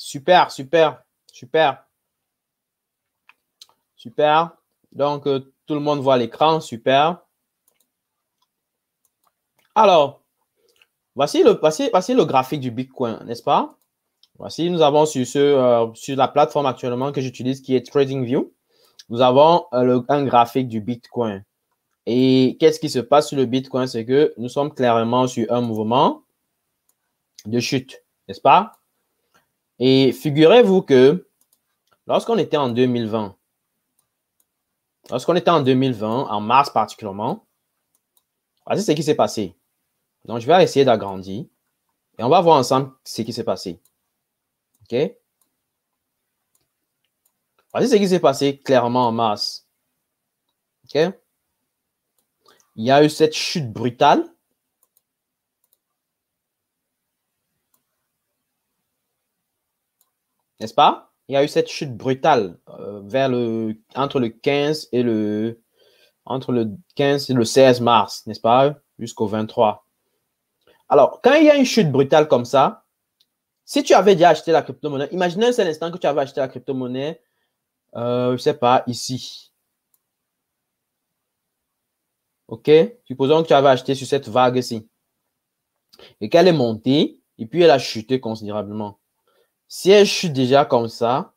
Super, super, super. Super. Donc, euh, tout le monde voit l'écran. Super. Alors, voici le, voici, voici le graphique du Bitcoin, n'est-ce pas? Voici, nous avons sur, ce, euh, sur la plateforme actuellement que j'utilise qui est TradingView. Nous avons euh, le, un graphique du Bitcoin. Et qu'est-ce qui se passe sur le Bitcoin? C'est que nous sommes clairement sur un mouvement de chute, n'est-ce pas? Et figurez-vous que lorsqu'on était en deux mille vingt, lorsqu'on était en deux mille vingt, en mars particulièrement, voici ce qui s'est passé. Donc, je vais essayer d'agrandir. Et on va voir ensemble ce qui s'est passé. OK? Voici ce qui s'est passé clairement en mars. OK? Il y a eu cette chute brutale. N'est-ce pas? Il y a eu cette chute brutale euh, vers le, entre le quinze et le, entre le quinze et le seize mars, n'est-ce pas? Jusqu'au vingt-trois. Alors, quand il y a une chute brutale comme ça, si tu avais déjà acheté la crypto-monnaie, imaginez un seul instant que tu avais acheté la crypto-monnaie, euh, je ne sais pas, ici. OK? Supposons que tu avais acheté sur cette vague-ci. Et qu'elle est montée, et puis elle a chuté considérablement. Si elle chute déjà comme ça,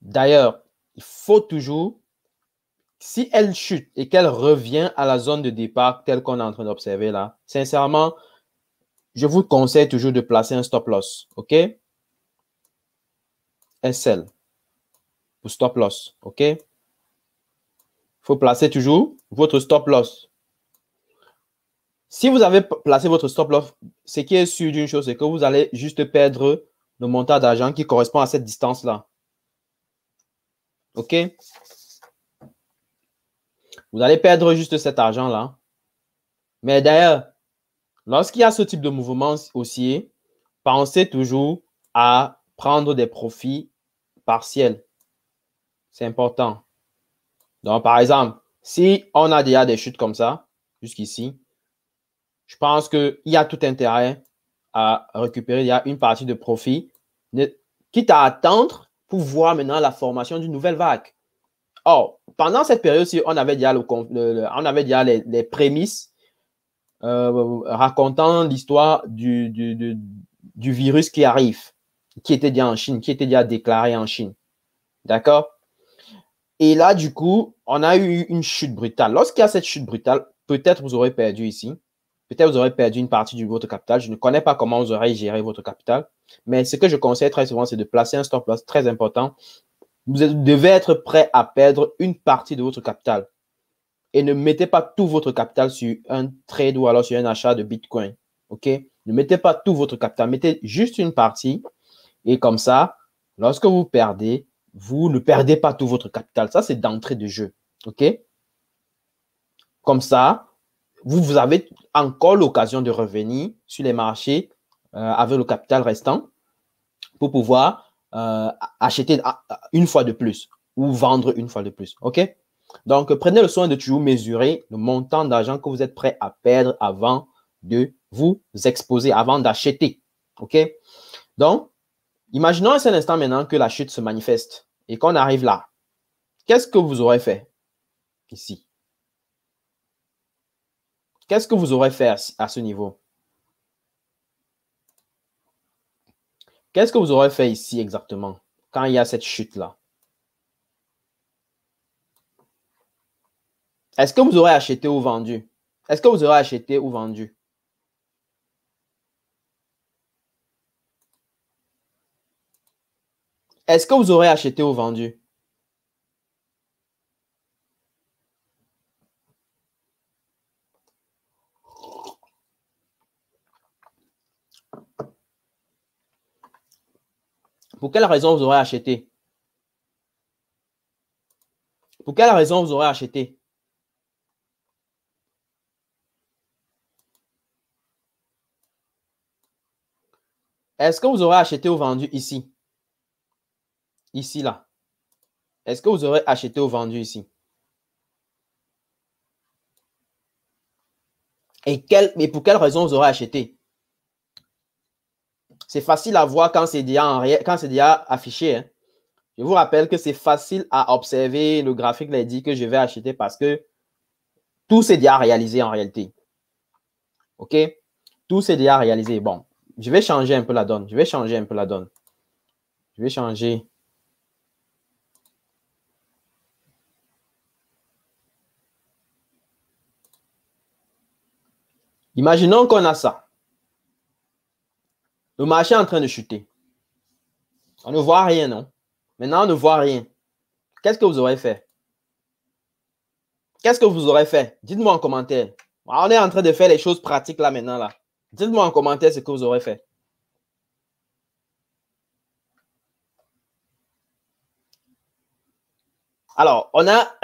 d'ailleurs, il faut toujours, si elle chute et qu'elle revient à la zone de départ telle qu'on est en train d'observer là, sincèrement, je vous conseille toujours de placer un stop loss, OK? S L pour stop loss, OK? Il faut placer toujours votre stop loss. Si vous avez placé votre stop loss, ce qui est sûr d'une chose, c'est que vous allez juste perdre le montant d'argent qui correspond à cette distance-là. OK? Vous allez perdre juste cet argent-là. Mais d'ailleurs, lorsqu'il y a ce type de mouvement haussier, pensez toujours à prendre des profits partiels. C'est important. Donc, par exemple, si on a déjà des chutes comme ça, jusqu'ici, je pense qu'il y a tout intérêt à récupérer. Il y a une partie de profit, quitte à attendre pour voir maintenant la formation d'une nouvelle vague. Or, pendant cette période-ci, on avait déjà, le, le, on avait déjà les, les prémices euh, racontant l'histoire du, du, du, du virus qui arrive, qui était déjà en Chine, qui était déjà déclaré en Chine. D'accord? Et là, du coup, on a eu une chute brutale. Lorsqu'il y a cette chute brutale, peut-être vous aurez perdu ici. Peut-être vous aurez perdu une partie de votre capital. Je ne connais pas comment vous aurez géré votre capital. Mais ce que je conseille très souvent, c'est de placer un stop loss très important. Vous devez être prêt à perdre une partie de votre capital. Et ne mettez pas tout votre capital sur un trade ou alors sur un achat de Bitcoin. OK? Ne mettez pas tout votre capital. Mettez juste une partie. Et comme ça, lorsque vous perdez, vous ne perdez pas tout votre capital. Ça, c'est d'entrée de jeu. OK? Comme ça, vous, vous avez encore l'occasion de revenir sur les marchés euh, avec le capital restant pour pouvoir euh, acheter une fois de plus ou vendre une fois de plus. OK? Donc, prenez le soin de toujours mesurer le montant d'argent que vous êtes prêt à perdre avant de vous exposer, avant d'acheter. OK? Donc, imaginons un seul instant maintenant que la chute se manifeste et qu'on arrive là. Qu'est-ce que vous aurez fait ici? Qu'est-ce que vous aurez fait à ce niveau? Qu'est-ce que vous aurez fait ici exactement quand il y a cette chute-là? Est-ce que vous aurez acheté ou vendu? Est-ce que vous aurez acheté ou vendu? Est-ce que vous aurez acheté ou vendu? Pour quelle raison vous aurez acheté? Pour quelle raison vous aurez acheté? Est-ce que vous aurez acheté ou vendu ici? Ici, là. Est-ce que vous aurez acheté ou vendu ici? Et quelle, mais pour quelle raison vous aurez acheté? C'est facile à voir quand c'est déjà, déjà affiché. Hein. Je vous rappelle que c'est facile à observer. Le graphique l'a dit que je vais acheter parce que tout s'est déjà réalisé en réalité. OK? Tout s'est déjà réalisé. Bon, je vais changer un peu la donne. Je vais changer un peu la donne. Je vais changer. Imaginons qu'on a ça. Le marché est en train de chuter. On ne voit rien, non? Maintenant, on ne voit rien. Qu'est-ce que vous aurez fait? Qu'est-ce que vous aurez fait? Dites-moi en commentaire. On est en train de faire les choses pratiques là maintenant. Là. Dites-moi en commentaire ce que vous aurez fait. Alors, on a,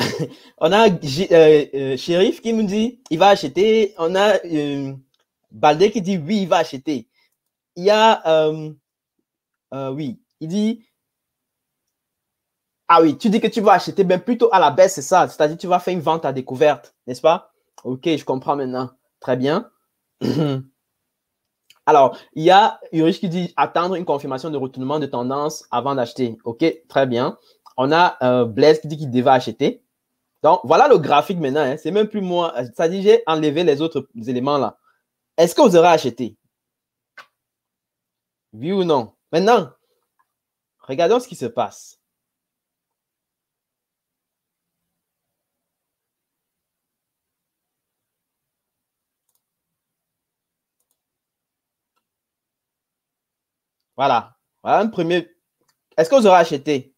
on a euh, euh, Shérif qui me dit il va acheter. On a euh, Baldé qui dit oui, il va acheter. Il y a, euh, euh, oui, il dit, ah oui, tu dis que tu vas acheter, ben plutôt à la baisse, c'est ça. C'est-à-dire tu vas faire une vente à découverte, n'est-ce pas? Ok, je comprends maintenant. Très bien. Alors, il y a Urich qui dit attendre une confirmation de retournement de tendance avant d'acheter. Ok, très bien. On a euh, Blaise qui dit qu'il devait acheter. Donc, voilà le graphique maintenant. Hein. C'est même plus moi. Ça dit, j'ai enlevé les autres éléments là. Est-ce que vous aurez acheté? Oui ou non? Maintenant, regardons ce qui se passe. Voilà. Voilà un premier. Est-ce que vous aurez acheté?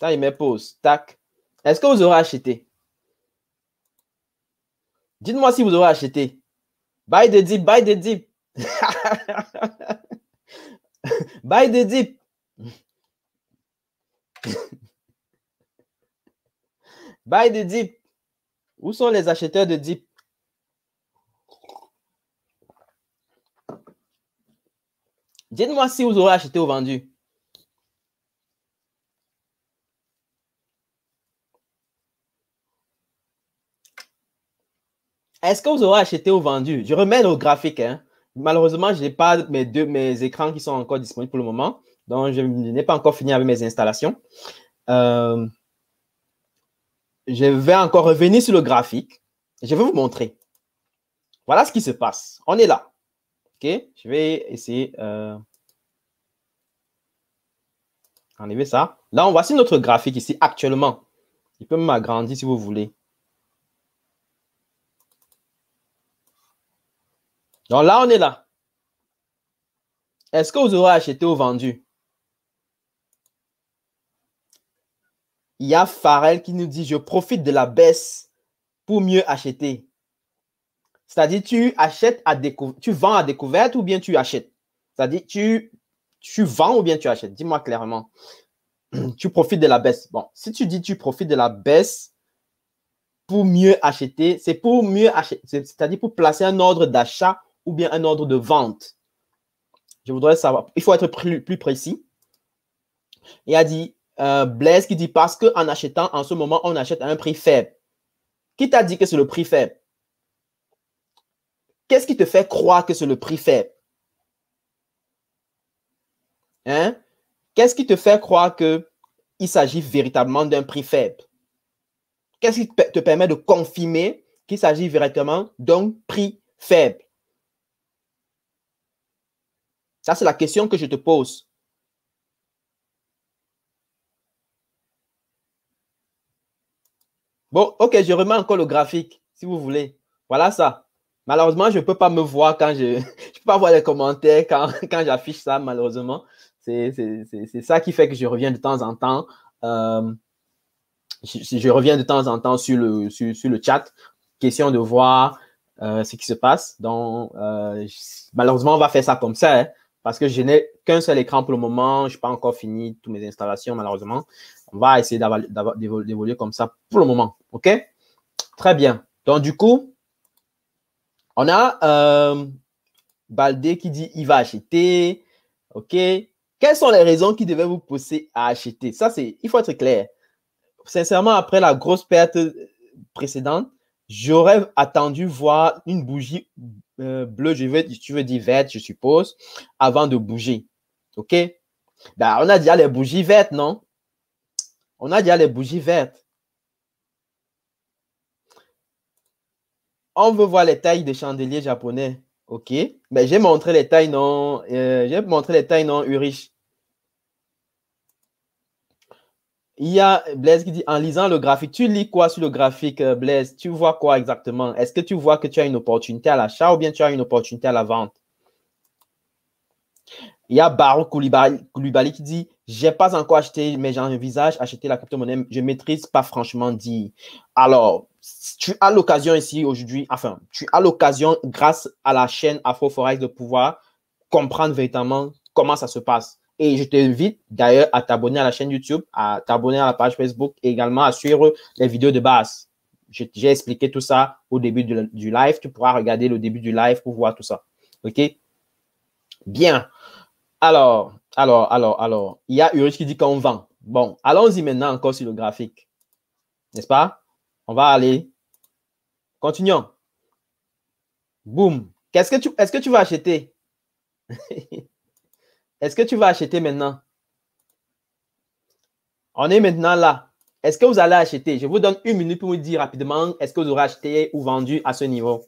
Attends, il met pause. Tac. Est-ce que vous aurez acheté? Dites-moi si vous aurez acheté. Buy the dip, buy the dip. Buy the dip. Buy the dip. Où sont les acheteurs de dip? Dites-moi si vous aurez acheté ou vendu. Est-ce que vous aurez acheté ou vendu? Je remets au graphique. Hein. Malheureusement, je n'ai pas mes deux mes écrans qui sont encore disponibles pour le moment. Donc, je n'ai pas encore fini avec mes installations. Euh, je vais encore revenir sur le graphique. Je vais vous montrer. Voilà ce qui se passe. On est là. OK, je vais essayer euh, enlever ça. Là, on voit notre graphique ici actuellement. Il peut m'agrandir si vous voulez. Donc là, on est là. Est-ce que vous aurez acheté ou vendu? Il y a Farel qui nous dit, je profite de la baisse pour mieux acheter. C'est-à-dire, tu achètes à découverte, tu vends à découverte ou bien tu achètes. C'est-à-dire, tu, tu vends ou bien tu achètes. Dis-moi clairement. Tu profites de la baisse. Bon, si tu dis tu profites de la baisse, pour mieux acheter, c'est pour mieux acheter, c'est-à-dire pour placer un ordre d'achat ou bien un ordre de vente. Je voudrais savoir. Il faut être plus, plus précis. Il a dit, euh, Blaise qui dit, parce qu'en achetant, en ce moment, on achète à un prix faible. Qui t'a dit que c'est le prix faible? Qu'est-ce qui te fait croire que c'est le prix faible? Hein? Qu'est-ce qui te fait croire qu'il s'agit véritablement d'un prix faible? Qu'est-ce qui te permet de confirmer qu'il s'agit véritablement d'un prix faible? Ça, c'est la question que je te pose. Bon, OK, je remets encore le graphique, si vous voulez. Voilà ça. Malheureusement, je ne peux pas me voir quand je... Je peux pas voir les commentaires quand, quand j'affiche ça, malheureusement. C'est ça qui fait que je reviens de temps en temps. Euh... Je, je reviens de temps en temps sur le, sur, sur le chat. Question de voir euh, ce qui se passe. Donc, euh, je, malheureusement, on va faire ça comme ça. Hein, parce que je n'ai qu'un seul écran pour le moment. Je n'ai pas encore fini toutes mes installations, malheureusement. On va essayer d'évoluer comme ça pour le moment. OK? Très bien. Donc, du coup, on a euh, Baldé qui dit « il va acheter ». OK? Quelles sont les raisons qui devaient vous pousser à acheter? Ça, c'est, il faut être clair. Sincèrement, après la grosse perte précédente, j'aurais attendu voir une bougie euh, bleue, je veux, tu veux dire verte, je suppose, avant de bouger. OK? Ben, on a déjà les bougies vertes, non? On a déjà les bougies vertes. On veut voir les tailles des chandeliers japonais. OK? Mais j'ai montré les tailles, non? Euh, j'ai montré les tailles, non, Urich. Il y a Blaise qui dit, en lisant le graphique, tu lis quoi sur le graphique, Blaise? Tu vois quoi exactement? Est-ce que tu vois que tu as une opportunité à l'achat ou bien tu as une opportunité à la vente? Il y a Baro Koulibaly qui dit, j'ai pas encore acheté, mais j'envisage acheter la crypto-monnaie. Je maîtrise pas franchement dit. Alors, tu as l'occasion ici aujourd'hui, enfin, tu as l'occasion grâce à la chaîne AFRO Forex de pouvoir comprendre véritablement comment ça se passe. Et je t'invite d'ailleurs à t'abonner à la chaîne YouTube, à t'abonner à la page Facebook et également à suivre les vidéos de base. J'ai expliqué tout ça au début du, du live. Tu pourras regarder le début du live pour voir tout ça. OK? Bien. Alors, alors, alors, alors, il y a Urich qui dit qu'on vend. Bon, allons-y maintenant encore sur le graphique. N'est-ce pas? On va aller. Continuons. Boum. Qu'est-ce que tu, est-ce que tu vas acheter? Est-ce que tu vas acheter maintenant? On est maintenant là. Est-ce que vous allez acheter? Je vous donne une minute pour vous dire rapidement est-ce que vous aurez acheté ou vendu à ce niveau.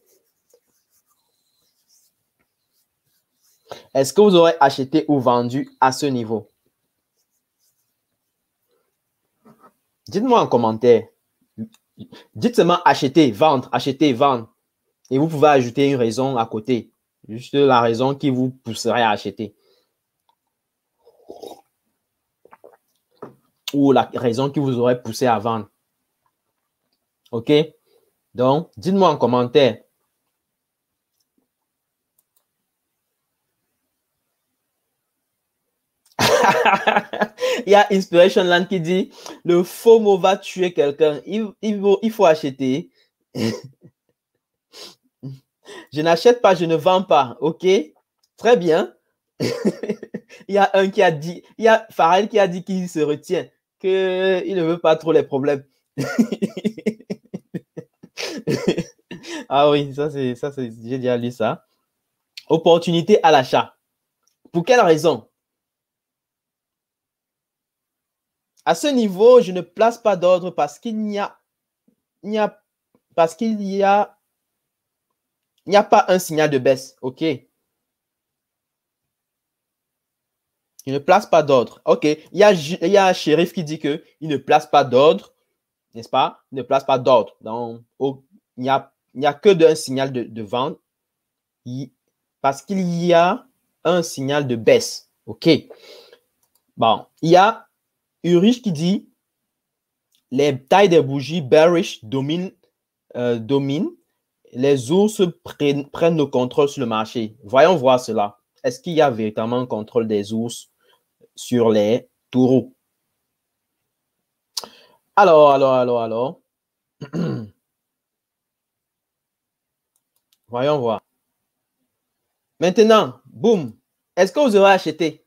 Est-ce que vous aurez acheté ou vendu à ce niveau? Dites-moi en commentaire. Dites seulement acheter, vendre, acheter, vendre. Et vous pouvez ajouter une raison à côté. Juste la raison qui vous pousserait à acheter. Ou la raison qui vous aurait poussé à vendre. OK? Donc, dites-moi en commentaire. Il y a Inspiration Land qui dit le FOMO va tuer quelqu'un. Il, il, il faut acheter. Je n'achète pas, je ne vends pas. OK? Très bien. Il y a un qui a dit, il y a Farel qui a dit qu'il se retient, qu'il ne veut pas trop les problèmes. Ah oui, ça c'est, ça c'est, j'ai déjà lu ça. Opportunité à l'achat. Pour quelle raison? À ce niveau, je ne place pas d'ordre parce qu'il n'y a, il n'y a, parce qu'il y a, il n'y a pas un signal de baisse. OK. Il ne place pas d'ordre. OK. Il y a, il y a un shérif qui dit qu'il ne place pas d'ordre. N'est-ce pas? Il ne place pas d'ordre. Donc, au, il n'y a, a que d'un signal de, de vente il, parce qu'il y a un signal de baisse. OK. Bon. Il y a Urich qui dit les tailles des bougies bearish dominent. Euh, dominent. Les ours prennent, prennent le contrôle sur le marché. Voyons voir cela. Est-ce qu'il y a véritablement un contrôle des ours sur les taureaux? Alors, alors, alors, alors. Voyons voir. Maintenant, boum. Est-ce que vous aurez acheté?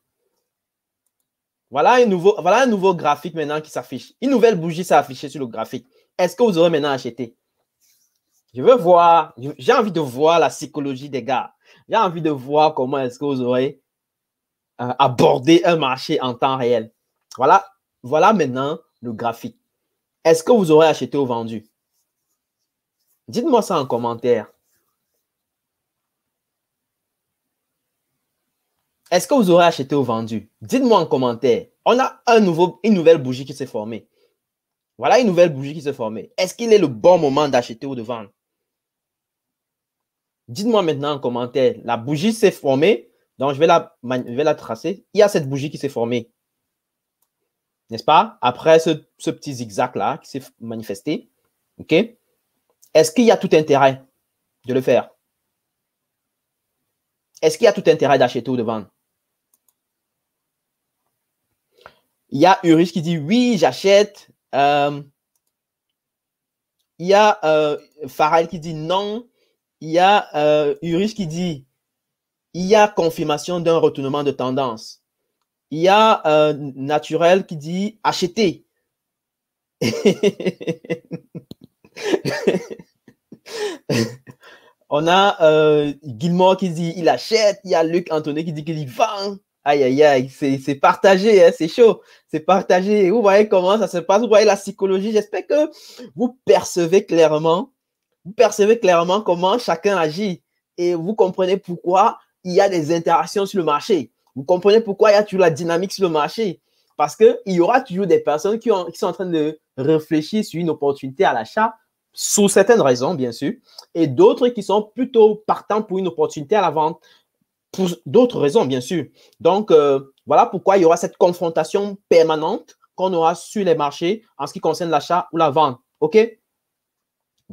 Voilà un nouveau, voilà un nouveau graphique maintenant qui s'affiche. Une nouvelle bougie s'est affichée sur le graphique. Est-ce que vous aurez maintenant acheté? Je veux voir, j'ai envie de voir la psychologie des gars. J'ai envie de voir comment est-ce que vous aurez euh, abordé un marché en temps réel. Voilà, voilà maintenant le graphique. Est-ce que vous aurez acheté ou vendu? Dites-moi ça en commentaire. Est-ce que vous aurez acheté ou vendu? Dites-moi en commentaire. On a un nouveau, une nouvelle bougie qui s'est formée. Voilà une nouvelle bougie qui s'est formée. Est-ce qu'il est le bon moment d'acheter ou de vendre? Dites-moi maintenant en commentaire, la bougie s'est formée, donc je vais, la, je vais la tracer. Il y a cette bougie qui s'est formée, n'est-ce pas? Après ce, ce petit zigzag-là qui s'est manifesté, OK? Est-ce qu'il y a tout intérêt de le faire? Est-ce qu'il y a tout intérêt d'acheter ou de vendre? Il y a Urich qui dit « Oui, j'achète euh, ». Il y a euh, Farel qui dit « Non ». Il y a euh, Urich qui dit « Il y a confirmation d'un retournement de tendance ». Il y a euh, Naturel qui dit « Acheter ». On a euh, Gilmore qui dit « Il achète ». Il y a Luc Anthony qui dit qu'il vend. Aïe, aïe, aïe, c'est partagé, hein, c'est chaud. C'est partagé. Vous voyez comment ça se passe. Vous voyez la psychologie. J'espère que vous percevez clairement Vous percevez clairement comment chacun agit et vous comprenez pourquoi il y a des interactions sur le marché. Vous comprenez pourquoi il y a toujours la dynamique sur le marché. Parce qu'il y aura toujours des personnes qui, ont, qui sont en train de réfléchir sur une opportunité à l'achat, sous certaines raisons, bien sûr, et d'autres qui sont plutôt partants pour une opportunité à la vente, pour d'autres raisons, bien sûr. Donc, euh, voilà pourquoi il y aura cette confrontation permanente qu'on aura sur les marchés en ce qui concerne l'achat ou la vente. OK?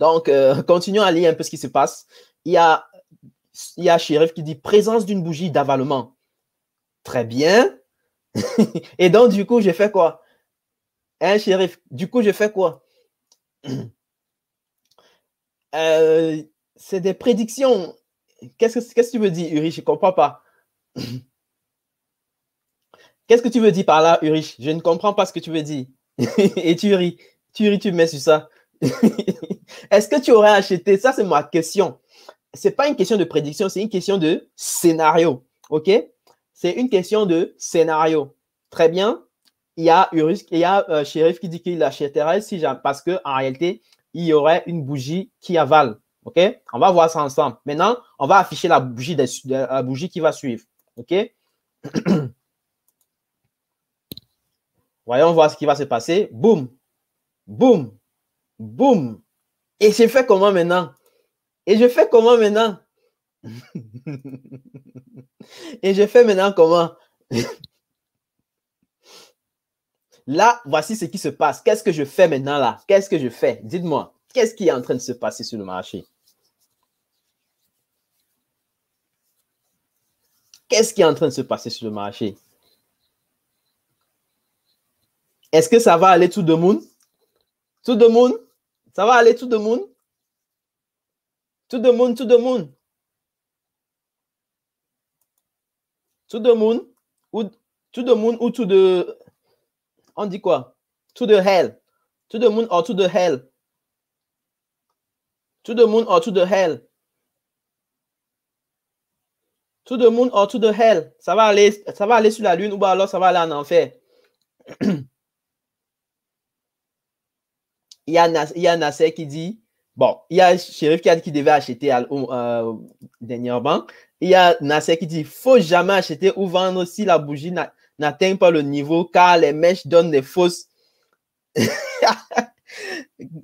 Donc, euh, continuons à lire un peu ce qui se passe. Il y a, il y a Chérif qui dit « Présence d'une bougie d'avalement ». Très bien. Et donc, du coup, j'ai fait quoi? Hein, Chérif? Du coup, j'ai fait quoi? euh, C'est des prédictions. Qu'est-ce que, qu'est-ce que tu veux dire, Ulrich? Je ne comprends pas. Qu'est-ce que tu veux dire par là, Ulrich? Je ne comprends pas ce que tu veux dire. Et tu ris. Tu ris, tu me mets sur ça. Est-ce que tu aurais acheté? Ça, c'est ma question. Ce n'est pas une question de prédiction, c'est une question de scénario. OK? C'est une question de scénario. Très bien. Il y a Urus, il y a euh, Chérif qui dit qu'il l'achèterait si parce qu'en réalité, il y aurait une bougie qui avale. OK? On va voir ça ensemble. Maintenant, on va afficher la bougie, de, de, la bougie qui va suivre. OK? Voyons voir ce qui va se passer. Boum! Boum! Boum! Et je fais comment maintenant? Et je fais comment maintenant? Et je fais maintenant comment? Là, voici ce qui se passe. Qu'est-ce que je fais maintenant là? Qu'est-ce que je fais? Dites-moi, qu'est-ce qui est en train de se passer sur le marché? Qu'est-ce qui est en train de se passer sur le marché? Est-ce que ça va aller tout le monde? Tout le monde? Ça va aller tout le monde? Tout le monde, tout le monde. Tout le monde ou tout le monde ou tout de... On dit quoi? Tout de hell. Tout le monde ou tout de hell. Tout le monde ou tout de hell. Tout le monde ou tout de hell. Ça va aller, ça va aller sur la lune ou alors ça va aller en enfer. Il y a, il y a Nasser qui dit... Bon, il y a Chérif qui a dit qu'il devait acheter à, euh, dernièrement. Il y a Nasser qui dit qu'il ne faut jamais acheter ou vendre si la bougie n'atteint pas le niveau car les mèches donnent des fausses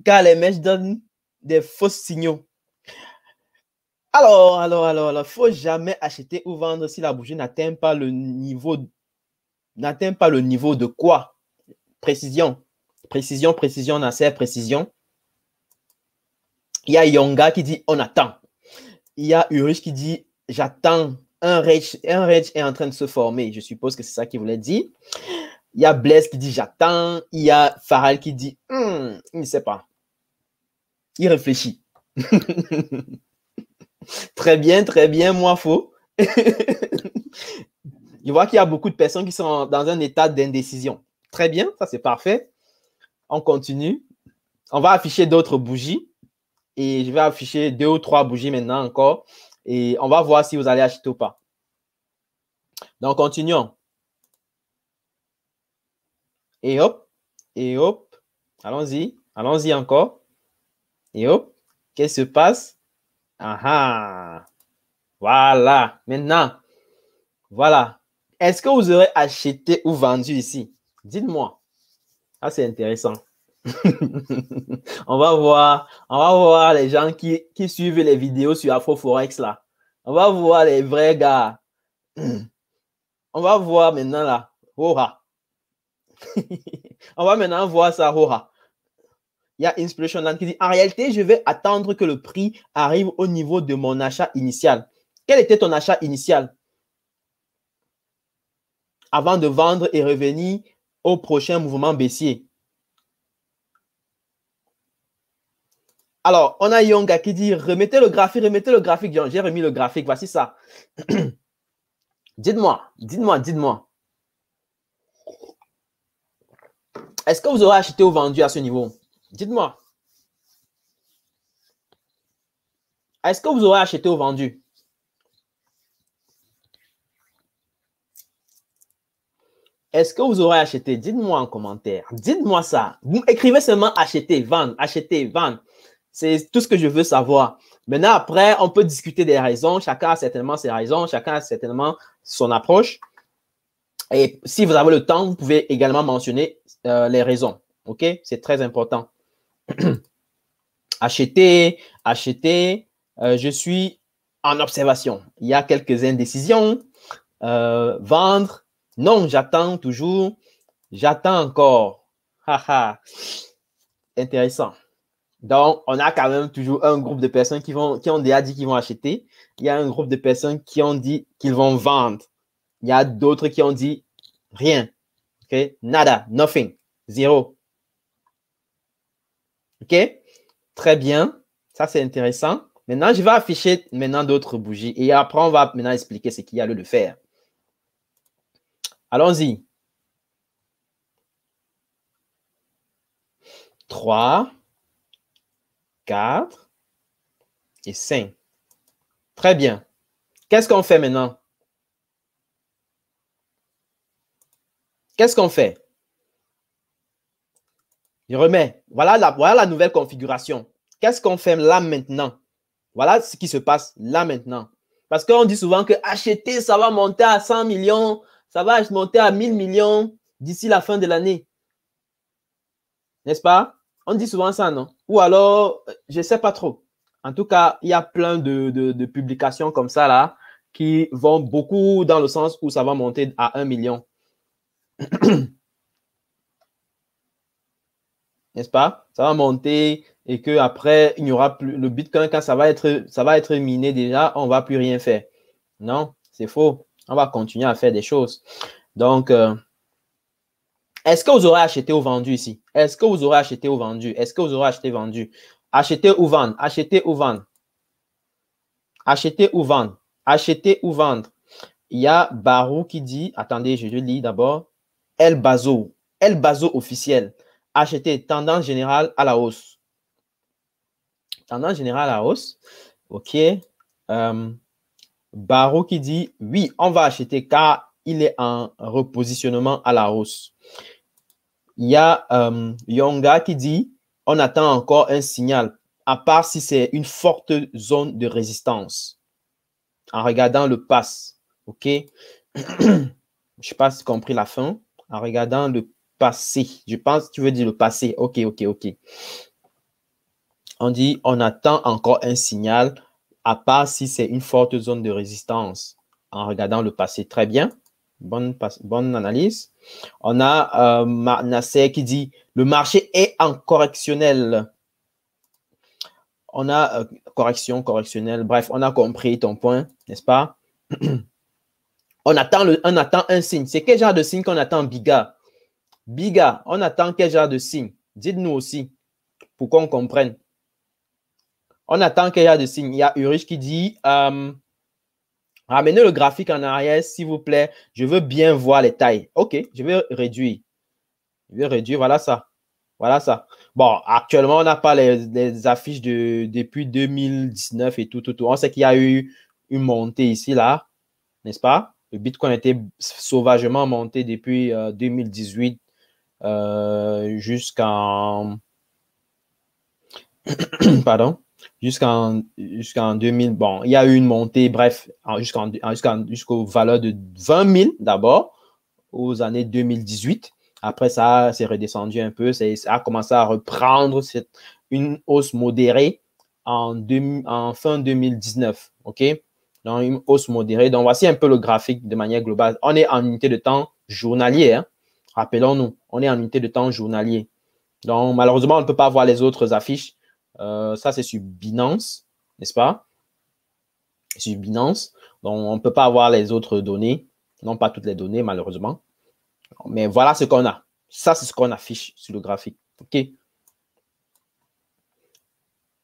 car les mèches donnent des faux signaux. Alors, alors, alors, il ne faut jamais acheter ou vendre si la bougie n'atteint pas le niveau n'atteint pas le niveau de quoi? Précision, précision, précision, Nasser, précision. Il y a Yonga qui dit « on attend ». Il y a Urich qui dit « j'attends, un range, un range est en train de se former ». Je suppose que c'est ça qu'il voulait dire. Il y a Blaise qui dit « j'attends ». Il y a Faral qui dit hum, « il ne sait pas ». Il réfléchit. Très bien, très bien, moi faux. Je vois qu'il y a beaucoup de personnes qui sont dans un état d'indécision. Très bien, ça c'est parfait. On continue. On va afficher d'autres bougies. Et je vais afficher deux ou trois bougies maintenant encore. Et on va voir si vous allez acheter ou pas. Donc, continuons. Et hop. Et hop. Allons-y. Allons-y encore. Et hop. Qu'est-ce qui se passe? Ah ah. Voilà. Maintenant. Voilà. Est-ce que vous aurez acheté ou vendu ici? Dites-moi. Ah, c'est intéressant. on va voir, on va voir les gens qui, qui suivent les vidéos sur Afro Forex là. On va voir les vrais gars. On va voir maintenant là. Hora. on va maintenant voir ça. Hora. Il y a Inspiration Land qui dit en réalité, je vais attendre que le prix arrive au niveau de mon achat initial. Quel était ton achat initial? Avant de vendre et revenir au prochain mouvement baissier. Alors, on a Yonga qui dit, remettez le graphique, remettez le graphique. J'ai remis le graphique, voici ça. dites-moi, dites-moi, dites-moi. Est-ce que vous aurez acheté ou vendu à ce niveau? Dites-moi. Est-ce que vous aurez acheté ou vendu? Est-ce que vous aurez acheté? Dites-moi en commentaire. Dites-moi ça. Vous écrivez seulement acheter, vendre, acheter, vendre. C'est tout ce que je veux savoir. Maintenant, après, on peut discuter des raisons. Chacun a certainement ses raisons. Chacun a certainement son approche. Et si vous avez le temps, vous pouvez également mentionner euh, les raisons. OK? C'est très important. acheter, acheter. Euh, je suis en observation. Il y a quelques indécisions. Euh, vendre. Non, j'attends toujours. J'attends encore. Intéressant. Donc, on a quand même toujours un groupe de personnes qui, vont, qui ont déjà dit qu'ils vont acheter. Il y a un groupe de personnes qui ont dit qu'ils vont vendre. Il y a d'autres qui ont dit rien. Okay? Nada, nothing, zéro. OK? Très bien. Ça, c'est intéressant. Maintenant, je vais afficher maintenant d'autres bougies et après, on va maintenant expliquer ce qu'il y a lieu de faire. Allons-y. trois, quatre et cinq. Très bien. Qu'est-ce qu'on fait maintenant? Qu'est-ce qu'on fait? Je remets. Voilà la, voilà la nouvelle configuration. Qu'est-ce qu'on fait là maintenant? Voilà ce qui se passe là maintenant. Parce qu'on dit souvent que acheter, ça va monter à cent millions, ça va monter à mille millions d'ici la fin de l'année. N'est-ce pas? On dit souvent ça, non? Ou alors, je ne sais pas trop. En tout cas, il y a plein de, de, de publications comme ça là qui vont beaucoup dans le sens où ça va monter à un million. N'est-ce pas? Ça va monter et qu'après, il n'y aura plus le Bitcoin quand ça va être, ça va être miné déjà, on ne va plus rien faire. Non, c'est faux. On va continuer à faire des choses. Donc, euh, est-ce que vous aurez acheté ou vendu ici? Est-ce que vous aurez acheté ou vendu? Est-ce que vous aurez acheté vendu? Acheter ou vendre? Acheter ou vendre? Acheter ou vendre? Acheter ou vendre? Il y a Barou qui dit, attendez, je le lis d'abord. El Bazo. El Bazo officiel. Acheter, tendance générale à la hausse. Tendance générale à la hausse. OK. Euh, Barreau qui dit, oui, on va acheter car il est en repositionnement à la hausse. Il y a euh, Yonga qui dit, on attend encore un signal, à part si c'est une forte zone de résistance. En regardant le pass. OK. Je ne sais pas si tu as compris la fin. En regardant le passé. Je pense que tu veux dire le passé. OK, OK, OK. On dit, on attend encore un signal, à part si c'est une forte zone de résistance. En regardant le passé, très bien. Bonne, bonne analyse. On a euh, Nasser qui dit, le marché est en correctionnel. On a euh, correction, correctionnel. Bref, on a compris ton point, n'est-ce pas? on, attend le, on attend un signe. C'est quel genre de signe qu'on attend, Biga? Biga, on attend quel genre de signe? Dites-nous aussi pour qu'on comprenne. On attend quel genre de signe? Il y a Urich qui dit euh, ramenez le graphique en arrière, s'il vous plaît. Je veux bien voir les tailles. OK, je vais réduire. Je vais réduire, voilà ça. Voilà ça. Bon, actuellement, on n'a pas les, les affiches de, depuis deux mille dix-neuf et tout, tout, tout. On sait qu'il y a eu une montée ici, là, n'est-ce pas? Le Bitcoin était sauvagement monté depuis euh, deux mille dix-huit. Euh, jusqu'en pardon jusqu'en jusqu'en deux mille, bon, il y a eu une montée, bref, jusqu'en jusqu'en jusqu'aux valeurs de vingt mille d'abord aux années deux mille dix-huit. Après ça, c'est redescendu un peu, ça a commencé à reprendre cette, une hausse modérée en, deux, en fin deux mille dix-neuf. OK, donc une hausse modérée. Donc voici un peu le graphique de manière globale. On est en unité de temps journalier, hein? Rappelons-nous, on est en unité de temps journalier. Donc, malheureusement, on ne peut pas voir les autres affiches. Euh, ça, c'est sur Binance, n'est-ce pas? Sur Binance. Donc, on ne peut pas avoir les autres données. Non, pas toutes les données, malheureusement. Mais voilà ce qu'on a. Ça, c'est ce qu'on affiche sur le graphique. OK?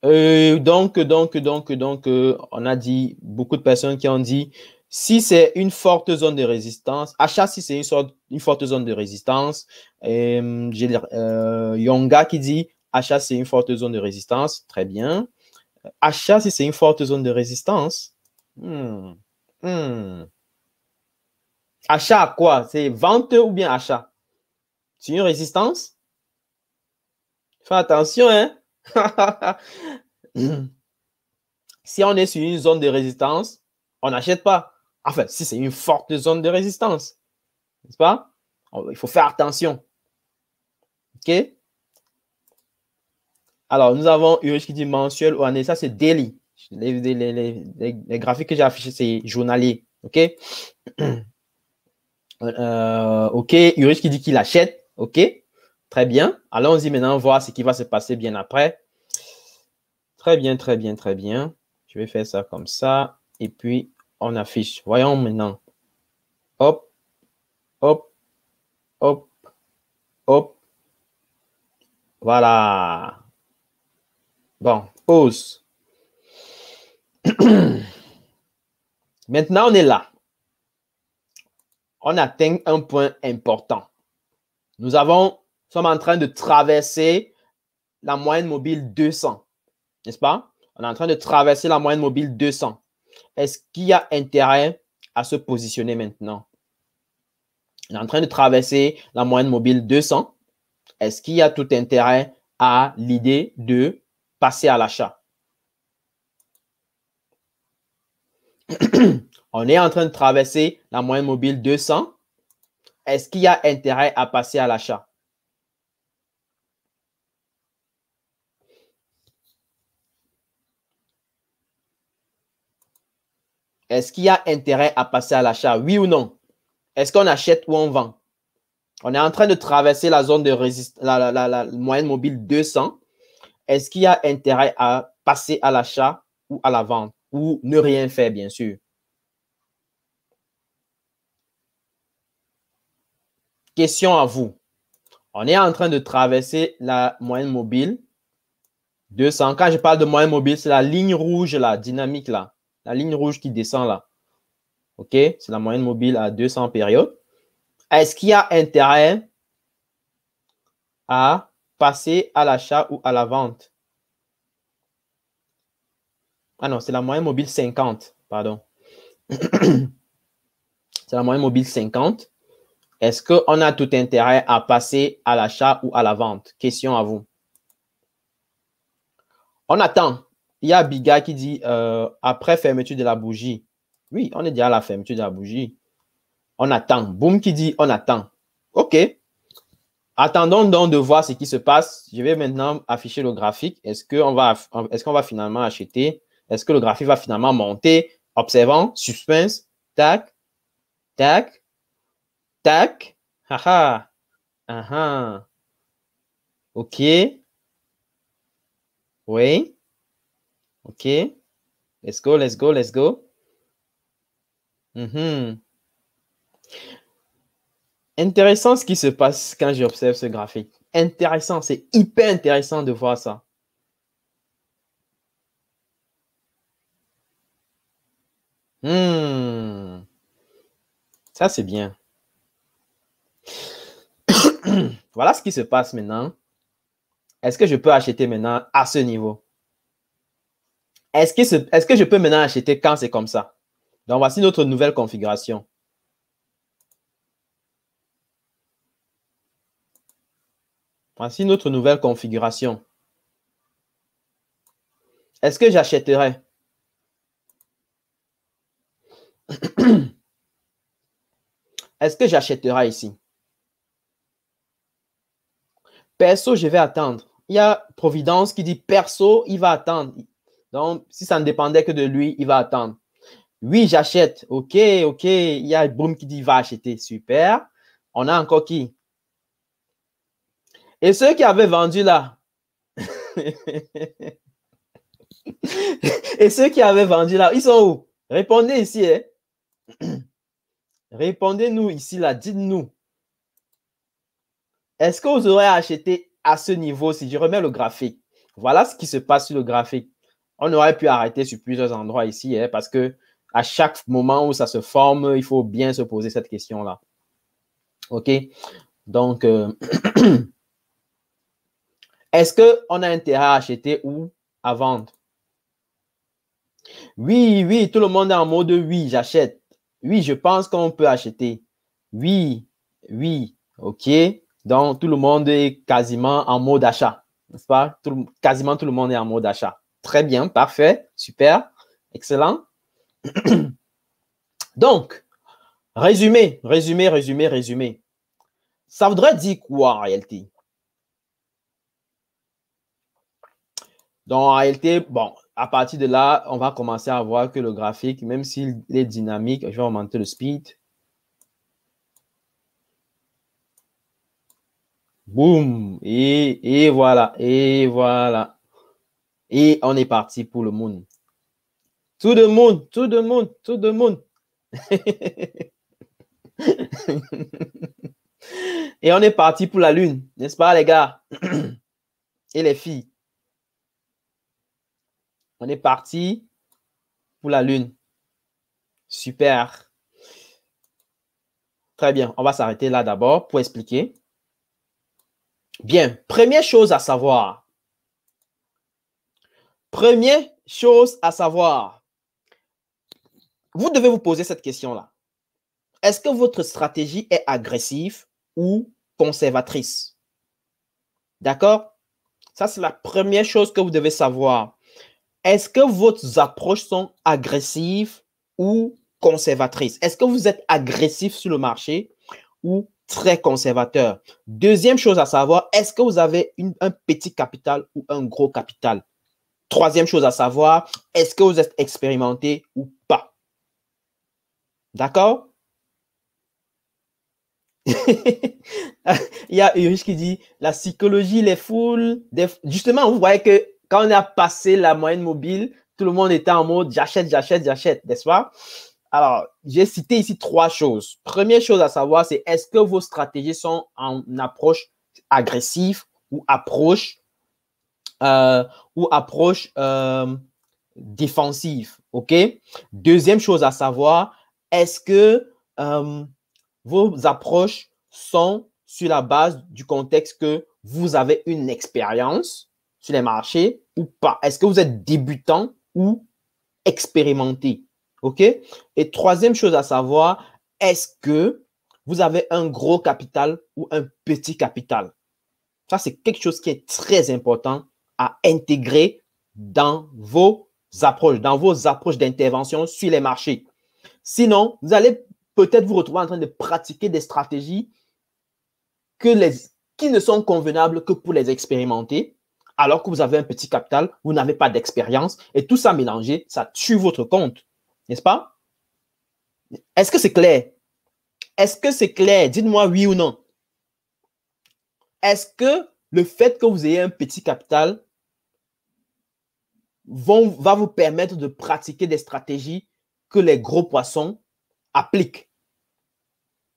Euh, donc, donc, donc, donc, euh, on a dit, beaucoup de personnes qui ont dit, si c'est une forte zone de résistance, achat si c'est une, sorte, une forte zone de résistance. Et, euh, Yonga qui dit achat c'est une forte zone de résistance. Très bien. Achat si c'est une forte zone de résistance. Hmm. Hmm. Achat à quoi? C'est vente ou bien achat? C'est une résistance? Fais attention, hein? Si on est sur une zone de résistance, on n'achète pas. Enfin, si c'est une forte zone de résistance, n'est-ce pas? Il faut faire attention. OK? Alors, nous avons Urich qui dit mensuel ou année. Ça, c'est daily. Les, les, les, les graphiques que j'ai affichés, c'est journalier. OK? euh, OK. Urich qui dit qu'il achète. OK? Très bien. Allons-y maintenant voir ce qui va se passer bien après. Très bien, très bien, très bien. Je vais faire ça comme ça. Et puis, on affiche. Voyons maintenant. Hop, hop, hop, hop. Voilà. Bon, pause. Maintenant, on est là. On atteint un point important. Nous avons, sommes en train de traverser la moyenne mobile deux cents. N'est-ce pas? On est en train de traverser la moyenne mobile deux cents. Est-ce qu'il y a intérêt à se positionner maintenant? On est en train de traverser la moyenne mobile deux cents. Est-ce qu'il y a tout intérêt à l'idée de passer à l'achat? On est en train de traverser la moyenne mobile deux cents. Est-ce qu'il y a intérêt à passer à l'achat? Est-ce qu'il y a intérêt à passer à l'achat? Oui ou non? Est-ce qu'on achète ou on vend? On est en train de traverser la zone de résistance, la, la, la, la moyenne mobile deux cents. Est-ce qu'il y a intérêt à passer à l'achat ou à la vente? Ou ne rien faire, bien sûr. Question à vous. On est en train de traverser la moyenne mobile deux cents. Quand je parle de moyenne mobile, c'est la ligne rouge, la dynamique, là. La ligne rouge qui descend là. OK? C'est la moyenne mobile à deux cents périodes. Est-ce qu'il y a intérêt à passer à l'achat ou à la vente? Ah non, c'est la moyenne mobile cinquante. Pardon. C'est la moyenne mobile cinquante. Est-ce qu'on a tout intérêt à passer à l'achat ou à la vente? Question à vous. On attend. Il y a Biga qui dit euh, après fermeture de la bougie. Oui, on est déjà à la fermeture de la bougie. On attend. Boum qui dit on attend. OK. Attendons donc de voir ce qui se passe. Je vais maintenant afficher le graphique. Est-ce qu'on va, est-ce qu'on va finalement acheter? Est-ce que le graphique va finalement monter? Observons. Suspense. Tac. Tac. Tac. Haha. Aha. OK. Oui. OK. Let's go, let's go, let's go. Mm-hmm. Intéressant ce qui se passe quand j'observe ce graphique. Intéressant, c'est hyper intéressant de voir ça. Mm. Ça, c'est bien. Voilà ce qui se passe maintenant. Est-ce que je peux acheter maintenant à ce niveau? Est-ce que, est-ce que je peux maintenant acheter quand c'est comme ça? Donc, voici notre nouvelle configuration. Voici notre nouvelle configuration. Est-ce que j'achèterai? Est-ce que j'achèterai ici? Perso, je vais attendre. Il y a Providence qui dit perso, il va attendre. Donc, si ça ne dépendait que de lui, il va attendre. Oui, j'achète. OK, OK. Il y a Boum qui dit va acheter. Super. On a encore qui? Et ceux qui avaient vendu là? Et ceux qui avaient vendu là, ils sont où? Répondez ici. Hein? Répondez-nous ici là. Dites-nous. Est-ce que vous aurez acheté à ce niveau si je remets le graphique? Voilà ce qui se passe sur le graphique. On aurait pu arrêter sur plusieurs endroits ici hein, parce que à chaque moment où ça se forme, il faut bien se poser cette question-là. OK? Donc, euh, est-ce qu'on a intérêt à acheter ou à vendre? Oui, oui, tout le monde est en mode oui, j'achète. Oui, je pense qu'on peut acheter. Oui, oui, OK. Donc, tout le monde est quasiment en mode achat. N'est-ce pas? Tout, quasiment tout le monde est en mode achat. Très bien, parfait, super, excellent. Donc, résumé, résumé, résumé, résumé. Ça voudrait dire quoi en réalité? Donc, en réalité, bon, à partir de là, on va commencer à voir que le graphique, même s'il est dynamique, je vais augmenter le speed. Boum, et, et voilà, et voilà. Et on est parti pour le moon. Tout le monde, tout le monde, tout le monde. Et on est parti pour la lune, n'est-ce pas les gars et les filles? On est parti pour la lune. Super. Très bien, on va s'arrêter là d'abord pour expliquer. Bien, première chose à savoir. Première chose à savoir. Vous devez vous poser cette question-là. Est-ce que votre stratégie est agressive ou conservatrice? D'accord? Ça, c'est la première chose que vous devez savoir. Est-ce que vos approches sont agressives ou conservatrices? Est-ce que vous êtes agressif sur le marché ou très conservateur? Deuxième chose à savoir, est-ce que vous avez une, un petit capital ou un gros capital? Troisième chose à savoir, est-ce que vous êtes expérimenté ou pas? D'accord? Il y a Ulrich qui dit la psychologie, les foules. Des... Justement, vous voyez que quand on a passé la moyenne mobile, tout le monde était en mode j'achète, j'achète, j'achète, n'est-ce pas? Alors, j'ai cité ici trois choses. Première chose à savoir, c'est est-ce que vos stratégies sont en approche agressive ou approche euh, ou approche euh, défensive, ok? Deuxième chose à savoir, est-ce que euh, vos approches sont sur la base du contexte que vous avez une expérience sur les marchés ou pas? Est-ce que vous êtes débutant ou expérimenté? OK? Et troisième chose à savoir, est-ce que vous avez un gros capital ou un petit capital? Ça, c'est quelque chose qui est très important à intégrer dans vos approches, dans vos approches d'intervention sur les marchés. Sinon, vous allez peut-être vous retrouver en train de pratiquer des stratégies que les, qui ne sont convenables que pour les expérimenter, alors que vous avez un petit capital, vous n'avez pas d'expérience et tout ça mélangé, ça tue votre compte. N'est-ce pas? Est-ce que c'est clair? Est-ce que c'est clair? Dites-moi oui ou non. Est-ce que le fait que vous ayez un petit capital vont, va vous permettre de pratiquer des stratégies que les gros poissons appliquent,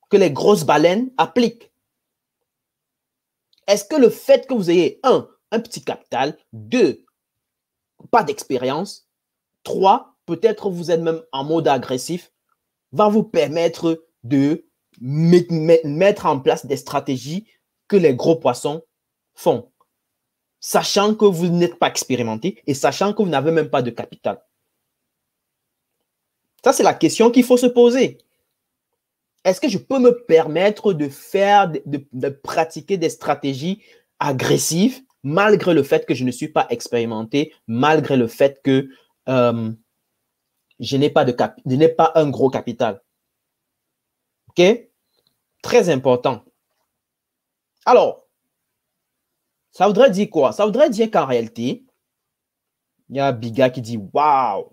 que les grosses baleines appliquent? Est-ce que le fait que vous ayez un, un petit capital, deux, pas d'expérience, trois, peut-être vous êtes même en mode agressif, va vous permettre de mettre en place des stratégies que les gros poissons font, sachant que vous n'êtes pas expérimenté et sachant que vous n'avez même pas de capital? Ça, c'est la question qu'il faut se poser. Est-ce que je peux me permettre de faire, de, de pratiquer des stratégies agressives malgré le fait que je ne suis pas expérimenté, malgré le fait que euh, je n'ai pas de cap, je n'ai pas un gros capital? OK? Très important. Alors, ça voudrait dire quoi? Ça voudrait dire qu'en réalité, il y a Biga qui dit « Waouh !»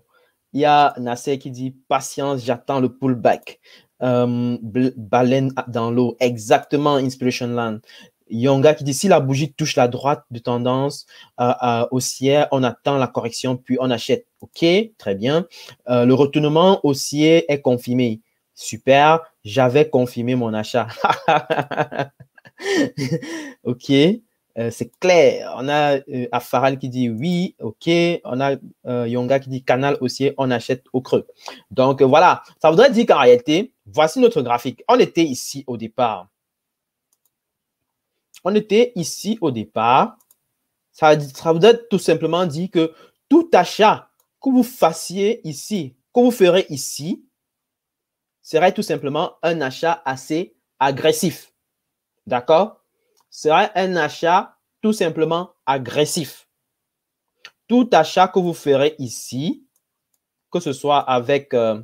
Il y a Nasser qui dit « Patience, j'attends le pullback. Euh, » Baleine dans l'eau. Exactement, Inspiration Land. Yonga qui dit « Si la bougie touche la droite de tendance euh, euh, haussière, on attend la correction, puis on achète. » OK, très bien. Euh, le retournement haussier est confirmé. Super, j'avais confirmé mon achat. OK. Euh, c'est clair. On a euh, Afaral qui dit oui, OK. On a euh, Yonga qui dit canal haussier, on achète au creux. Donc, euh, voilà. Ça voudrait dire qu'en réalité, voici notre graphique. On était ici au départ. On était ici au départ. Ça, ça voudrait tout simplement dire que tout achat que vous fassiez ici, que vous ferez ici, serait tout simplement un achat assez agressif. D'accord? Serait un achat tout simplement agressif. Tout achat que vous ferez ici, que ce soit avec euh,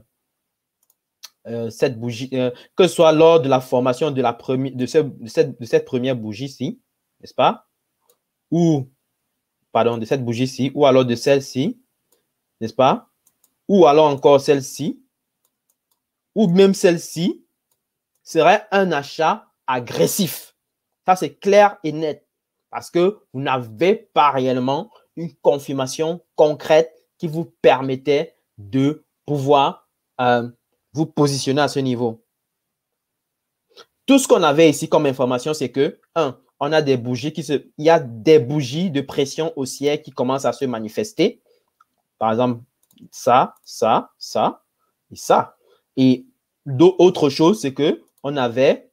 euh, cette bougie, euh, que ce soit lors de la formation de, la première, de, ce, de, cette, de cette première bougie-ci, n'est-ce pas? Ou, pardon, de cette bougie-ci, ou alors de celle-ci, n'est-ce pas? Ou alors encore celle-ci, ou même celle-ci, serait un achat agressif. C'est clair et net parce que vous n'avez pas réellement une confirmation concrète qui vous permettait de pouvoir euh, vous positionner à ce niveau. Tout ce qu'on avait ici comme information, c'est que, un, on a des bougies qui se, il y a des bougies de pression haussière qui commencent à se manifester. Par exemple, ça, ça, ça et ça. Et d'autres choses, c'est que on avait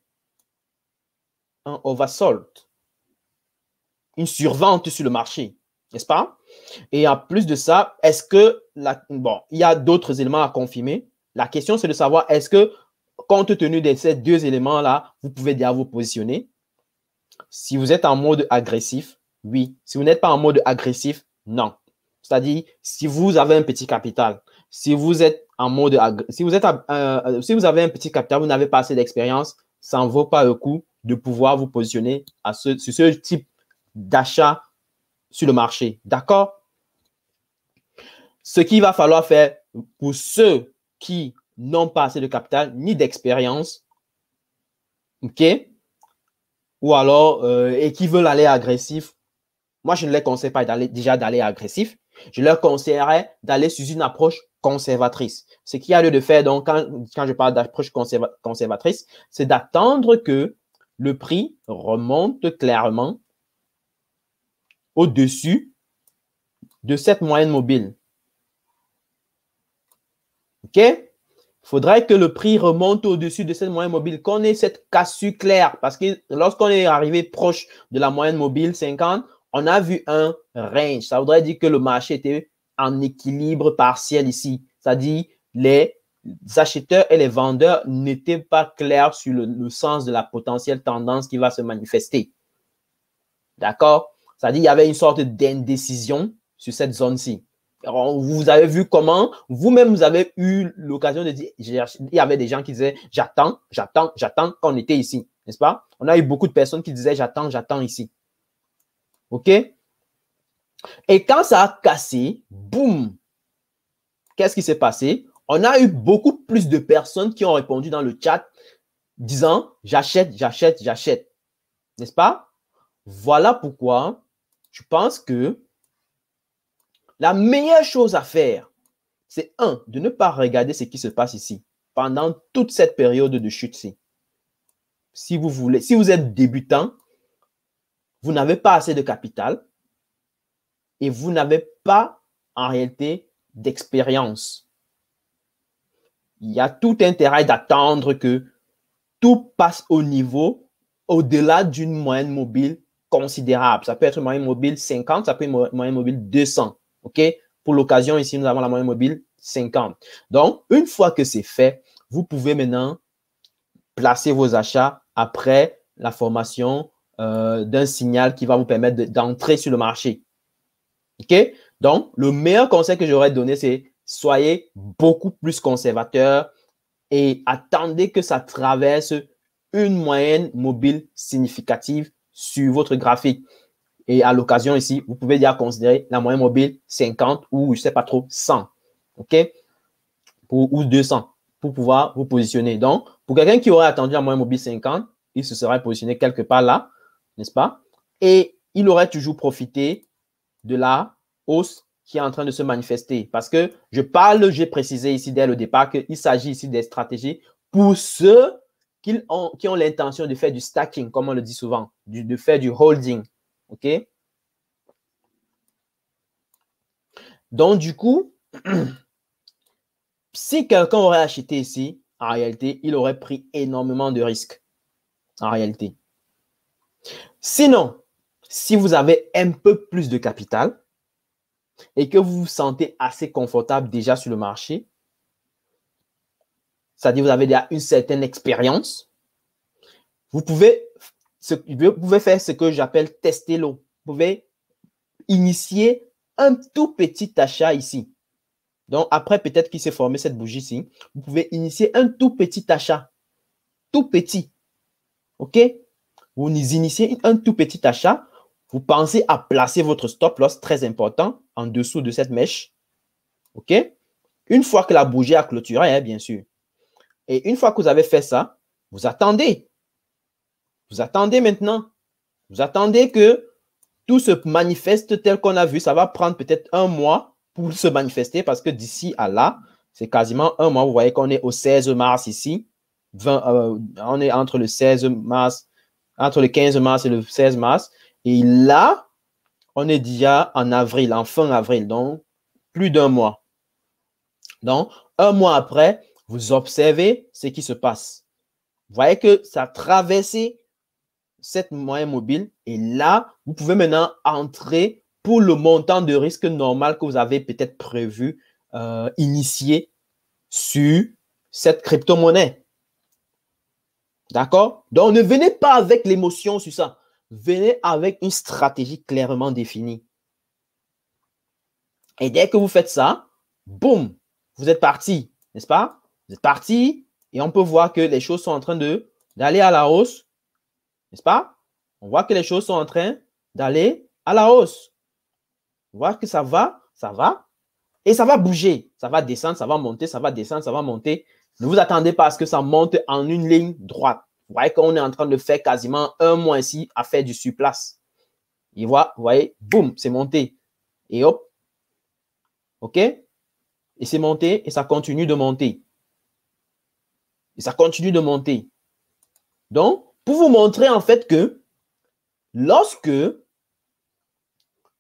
un oversold, une survente sur le marché, n'est-ce pas? Et en plus de ça, est-ce que la, bon, il y a d'autres éléments à confirmer. La question, c'est de savoir est-ce que, compte tenu de ces deux éléments-là, vous pouvez déjà vous positionner. Si vous êtes en mode agressif, oui. Si vous n'êtes pas en mode agressif, non. C'est-à-dire, si vous avez un petit capital, si vous êtes en mode si vous êtes euh, si vous avez un petit capital, vous n'avez pas assez d'expérience, ça ne vaut pas le coup de pouvoir vous positionner à ce, sur ce type d'achat sur le marché. D'accord? Ce qu'il va falloir faire pour ceux qui n'ont pas assez de capital ni d'expérience, ok? Ou alors, euh, et qui veulent aller agressif, moi, je ne les conseille pas d'aller déjà d'aller agressif. Je leur conseillerais d'aller sur une approche conservatrice. Ce qu'il y a lieu de faire, donc, quand, quand je parle d'approche conserva- conservatrice, c'est d'attendre que le prix remonte clairement au-dessus de cette moyenne mobile. OK? Il faudrait que le prix remonte au-dessus de cette moyenne mobile, qu'on ait cette cassure claire. Parce que lorsqu'on est arrivé proche de la moyenne mobile cinquante, on a vu un range. Ça voudrait dire que le marché était en équilibre partiel ici. C'est-à-dire les acheteurs et les vendeurs n'étaient pas clairs sur le, le sens de la potentielle tendance qui va se manifester. D'accord? C'est-à-dire qu'il y avait une sorte d'indécision sur cette zone-ci. Vous avez vu comment, vous-même, vous avez eu l'occasion de dire, il y avait des gens qui disaient « j'attends, j'attends, j'attends » quand on était ici, n'est-ce pas? On a eu beaucoup de personnes qui disaient « j'attends, j'attends ici ». OK? Et quand ça a cassé, boum, qu'est-ce qui s'est passé? On a eu beaucoup plus de personnes qui ont répondu dans le chat disant « j'achète, j'achète, j'achète ». N'est-ce pas? Voilà pourquoi je pense que la meilleure chose à faire, c'est un, de ne pas regarder ce qui se passe ici pendant toute cette période de chute-ci. Si vous voulez, si vous êtes débutant, vous n'avez pas assez de capital et vous n'avez pas en réalité d'expérience. Il y a tout intérêt d'attendre que tout passe au niveau, au-delà d'une moyenne mobile considérable. Ça peut être une moyenne mobile cinquante, ça peut être une moyenne mobile deux cents. OK? Pour l'occasion, ici, nous avons la moyenne mobile cinquante. Donc, une fois que c'est fait, vous pouvez maintenant placer vos achats après la formation euh, d'un signal qui va vous permettre d'entrer sur le marché. OK? Donc, le meilleur conseil que j'aurais donné, c'est soyez beaucoup plus conservateur et attendez que ça traverse une moyenne mobile significative sur votre graphique. Et à l'occasion ici, vous pouvez déjà considérer la moyenne mobile cinquante ou, je ne sais pas trop, cent, OK? Pour, ou deux cents pour pouvoir vous positionner. Donc, pour quelqu'un qui aurait attendu la moyenne mobile cinquante, il se serait positionné quelque part là, n'est-ce pas? Et il aurait toujours profité de la hausse qui est en train de se manifester. Parce que je parle, j'ai précisé ici dès le départ qu'il s'agit ici des stratégies pour ceux qui ont, qui ont l'intention de faire du stacking, comme on le dit souvent, du, de faire du holding. OK? Donc, du coup, si quelqu'un aurait acheté ici, en réalité, il aurait pris énormément de risques. En réalité. Sinon, si vous avez un peu plus de capital et que vous vous sentez assez confortable déjà sur le marché, c'est-à-dire que vous avez déjà une certaine expérience, vous pouvez Vous pouvez faire ce que j'appelle tester l'eau. Vous pouvez initier un tout petit achat ici. Donc, après peut-être qu'il s'est formé cette bougie ici, vous pouvez initier un tout petit achat. Tout petit. OK? Vous initiez un tout petit achat. Vous pensez à placer votre stop loss très important en dessous de cette mèche. OK? Une fois que la bougie a clôturé, hein, bien sûr. Et une fois que vous avez fait ça, vous attendez. Vous attendez maintenant. Vous attendez que tout se manifeste tel qu'on a vu. Ça va prendre peut-être un mois pour se manifester parce que d'ici à là, c'est quasiment un mois. Vous voyez qu'on est au seize mars ici. vingt, euh, on est entre le seize mars, entre le quinze mars et le seize mars. Et là, on est déjà en avril, en fin avril, donc plus d'un mois. Donc, un mois après, vous observez ce qui se passe. Vous voyez que ça a traversé cette moyenne mobile. Et là, vous pouvez maintenant entrer pour le montant de risque normal que vous avez peut-être prévu, euh, initié sur cette crypto-monnaie. D'accord? Donc, ne venez pas avec l'émotion sur ça. Venez avec une stratégie clairement définie. Et dès que vous faites ça, boum, vous êtes parti, n'est-ce pas? Vous êtes parti et on peut voir que les choses sont en train de d'aller à la hausse, n'est-ce pas? On voit que les choses sont en train d'aller à la hausse. On voit que ça va, ça va et ça va bouger. Ça va descendre, ça va monter, ça va descendre, ça va monter. Ne vous attendez pas à ce que ça monte en une ligne droite. Vous voyez qu'on est en train de faire quasiment un mois ici à faire du surplace. Et voilà, vous voyez, boum, c'est monté. Et hop. OK? Et c'est monté et ça continue de monter. Et ça continue de monter. Donc, pour vous montrer en fait que lorsque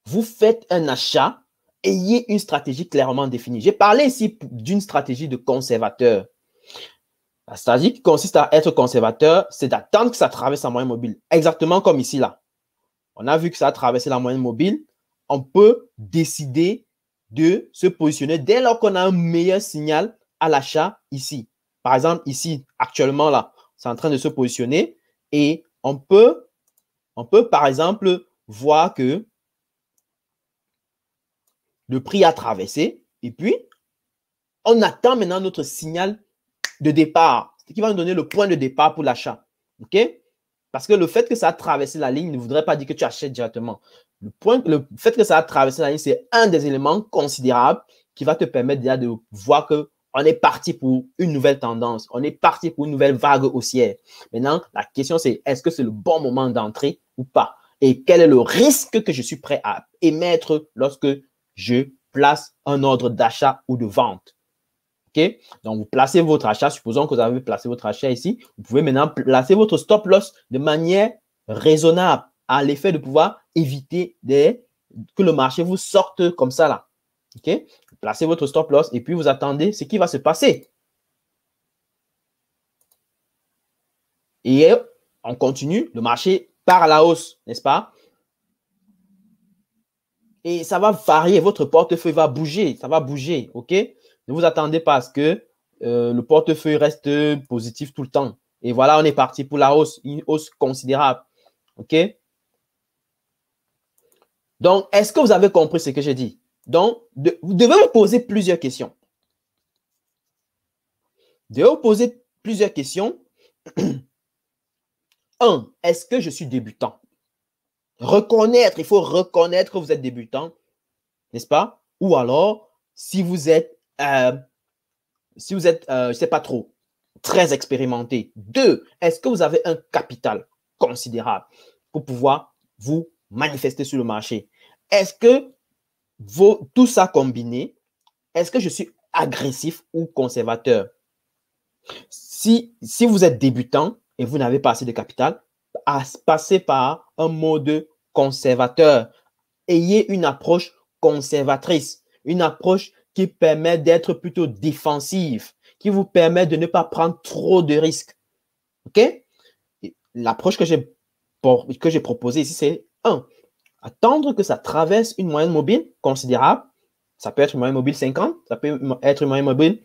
vous faites un achat, ayez une stratégie clairement définie. J'ai parlé ici d'une stratégie de conservateur. La stratégie qui consiste à être conservateur, c'est d'attendre que ça traverse la moyenne mobile. Exactement comme ici, là. On a vu que ça a traversé la moyenne mobile. On peut décider de se positionner dès lors qu'on a un meilleur signal à l'achat ici. Par exemple, ici, actuellement, là, c'est en train de se positionner et on peut, on peut, par exemple, voir que le prix a traversé et puis on attend maintenant notre signal de départ, ce qui va nous donner le point de départ pour l'achat. OK? Parce que le fait que ça a traversé la ligne ne voudrait pas dire que tu achètes directement. Le, point, le fait que ça a traversé la ligne, c'est un des éléments considérables qui va te permettre déjà de voir qu'on est parti pour une nouvelle tendance, on est parti pour une nouvelle vague haussière. Maintenant, la question c'est, est-ce que c'est le bon moment d'entrer ou pas? Et quel est le risque que je suis prêt à émettre lorsque je place un ordre d'achat ou de vente? Okay? Donc, vous placez votre achat. Supposons que vous avez placé votre achat ici. Vous pouvez maintenant placer votre stop loss de manière raisonnable à l'effet de pouvoir éviter des, que le marché vous sorte comme ça là. Okay? Vous placez votre stop loss et puis vous attendez ce qui va se passer. Et on continue. Le marché part à la hausse, n'est-ce pas? Et ça va varier. Votre portefeuille va bouger. Ça va bouger. OK? Ne vous attendez pas à ce que euh, le portefeuille reste positif tout le temps. Et voilà, on est parti pour la hausse, une hausse considérable. OK? Donc, est-ce que vous avez compris ce que j'ai dit? Donc, de, vous devez vous poser plusieurs questions. Vous devez vous poser plusieurs questions. Un, est-ce que je suis débutant? Reconnaître, il faut reconnaître que vous êtes débutant, n'est-ce pas? Ou alors, si vous êtes Euh, si vous êtes, euh, je ne sais pas trop, très expérimenté. Deux, est-ce que vous avez un capital considérable pour pouvoir vous manifester sur le marché? Est-ce que vos, tout ça combiné, est-ce que je suis agressif ou conservateur? Si, si vous êtes débutant et vous n'avez pas assez de capital, passez par un mode conservateur. Ayez une approche conservatrice, une approche qui permet d'être plutôt défensif, qui vous permet de ne pas prendre trop de risques. OK? L'approche que j'ai que j'ai proposée ici, c'est un, attendre que ça traverse une moyenne mobile considérable. Ça peut être une moyenne mobile cinquante, ça peut être une moyenne mobile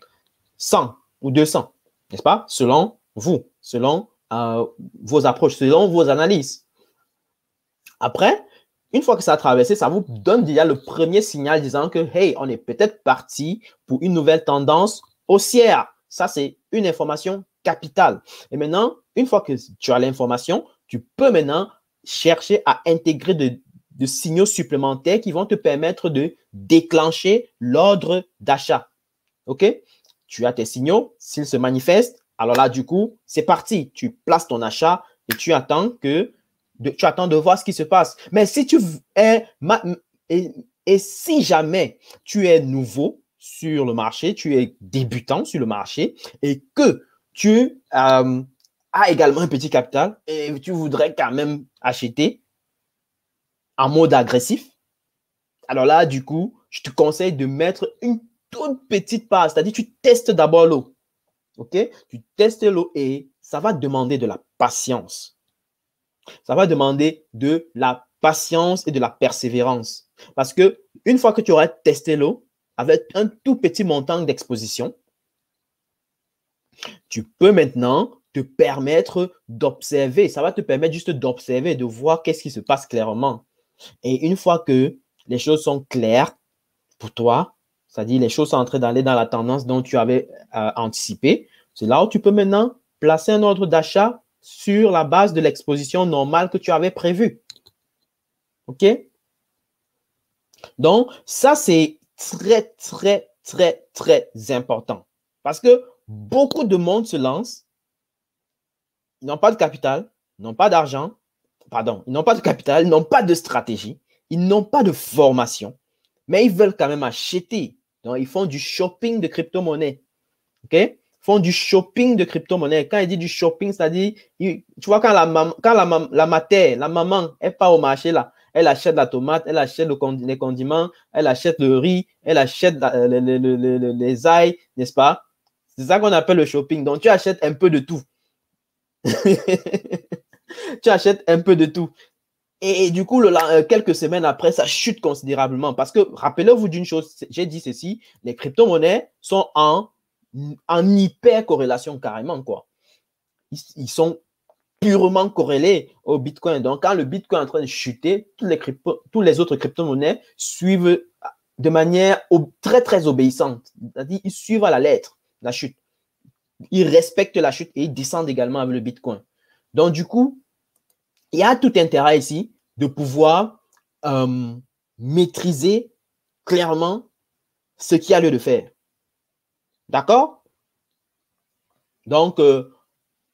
cent ou deux cents, n'est-ce pas? Selon vous, selon euh, vos approches, selon vos analyses. Après, une fois que ça a traversé, ça vous donne déjà le premier signal disant que, hey, on est peut-être parti pour une nouvelle tendance haussière. Ça, c'est une information capitale. Et maintenant, une fois que tu as l'information, tu peux maintenant chercher à intégrer de, de signaux supplémentaires qui vont te permettre de déclencher l'ordre d'achat. OK? Tu as tes signaux. S'ils se manifestent, alors là, du coup, c'est parti. Tu places ton achat et tu attends que de, tu attends de voir ce qui se passe. Mais si tu es, et, et si jamais tu es nouveau sur le marché, tu es débutant sur le marché et que tu euh, as également un petit capital et tu voudrais quand même acheter en mode agressif, alors là, du coup, je te conseille de mettre une toute petite part, c'est-à-dire tu testes d'abord l'eau. OK? Tu testes l'eau et ça va demander de la patience. Ça va demander de la patience et de la persévérance. Parce que une fois que tu auras testé l'eau, avec un tout petit montant d'exposition, tu peux maintenant te permettre d'observer. Ça va te permettre juste d'observer, de voir qu'est-ce qui se passe clairement. Et une fois que les choses sont claires pour toi, c'est-à-dire les choses sont en train d'aller dans la tendance dont tu avais euh, anticipé, c'est là où tu peux maintenant placer un ordre d'achat sur la base de l'exposition normale que tu avais prévue. OK? Donc, ça, c'est très, très, très, très important parce que beaucoup de monde se lance, ils n'ont pas de capital, ils n'ont pas d'argent, pardon, ils n'ont pas de capital, ils n'ont pas de stratégie, ils n'ont pas de formation, mais ils veulent quand même acheter. Donc, ils font du shopping de crypto-monnaie. OK? Ils font du shopping de crypto-monnaie. Quand il dit du shopping, c'est-à-dire, tu vois, quand la, mam quand la, mam la mater, la maman, elle part au marché, là, elle achète la tomate, elle achète le cond les condiments, elle achète le riz, elle achète la, euh, le, le, le, le, les ailes, n'est-ce pas? C'est ça qu'on appelle le shopping. Donc, tu achètes un peu de tout. Tu achètes un peu de tout. Et, et du coup, le, la, quelques semaines après, ça chute considérablement. Parce que, rappelez-vous d'une chose, j'ai dit ceci, les crypto-monnaies sont en, en hyper-corrélation carrément, quoi. Ils, ils sont purement corrélés au Bitcoin. Donc, quand le Bitcoin est en train de chuter, tous les, crypto, tous les autres crypto-monnaies suivent de manière ob, très, très obéissante. C'est-à-dire, ils suivent à la lettre la chute. Ils respectent la chute et ils descendent également avec le Bitcoin. Donc, du coup, il y a tout intérêt ici de pouvoir euh, maîtriser clairement ce qu'il y a lieu de faire. D'accord? Donc, euh,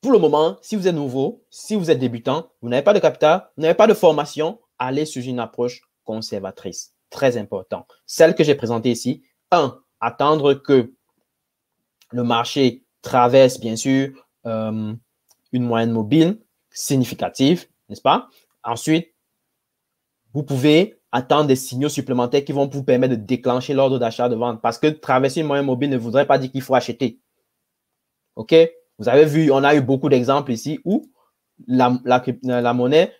pour le moment, si vous êtes nouveau, si vous êtes débutant, vous n'avez pas de capital, vous n'avez pas de formation, allez sur une approche conservatrice. Très important. Celle que j'ai présentée ici. Un, attendre que le marché traverse, bien sûr, euh, une moyenne mobile significative, n'est-ce pas? Ensuite, vous pouvez attendre des signaux supplémentaires qui vont vous permettre de déclencher l'ordre d'achat de vente parce que traverser une moyenne mobile ne voudrait pas dire qu'il faut acheter. OK? Vous avez vu, on a eu beaucoup d'exemples ici où la, la, la monnaie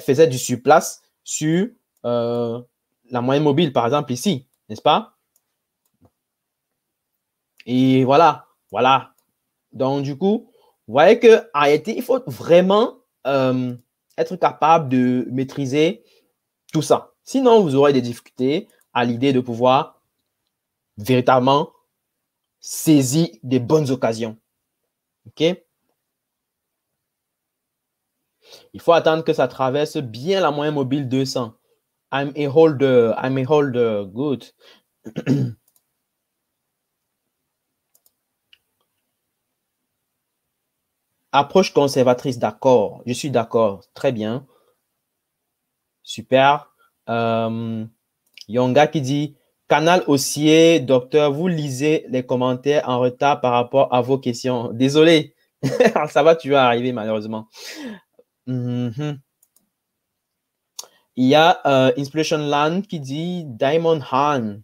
faisait du surplace sur euh, la moyenne mobile, par exemple, ici, n'est-ce pas? Et voilà, voilà. Donc, du coup, vous voyez qu'en réalité, il faut vraiment euh, être capable de maîtriser tout ça. Sinon, vous aurez des difficultés à l'idée de pouvoir véritablement saisir des bonnes occasions. OK? Il faut attendre que ça traverse bien la moyenne mobile deux cents. I'm a holder. I'm a holder. Good. Approche conservatrice, d'accord. Je suis d'accord. Très bien. Super. Euh, Yonga qui dit, canal haussier, docteur, vous lisez les commentaires en retard par rapport à vos questions. Désolé. Ça va, tu vas arriver malheureusement. Mm-hmm. Il y a euh, Inspiration Land qui dit, Diamond Han.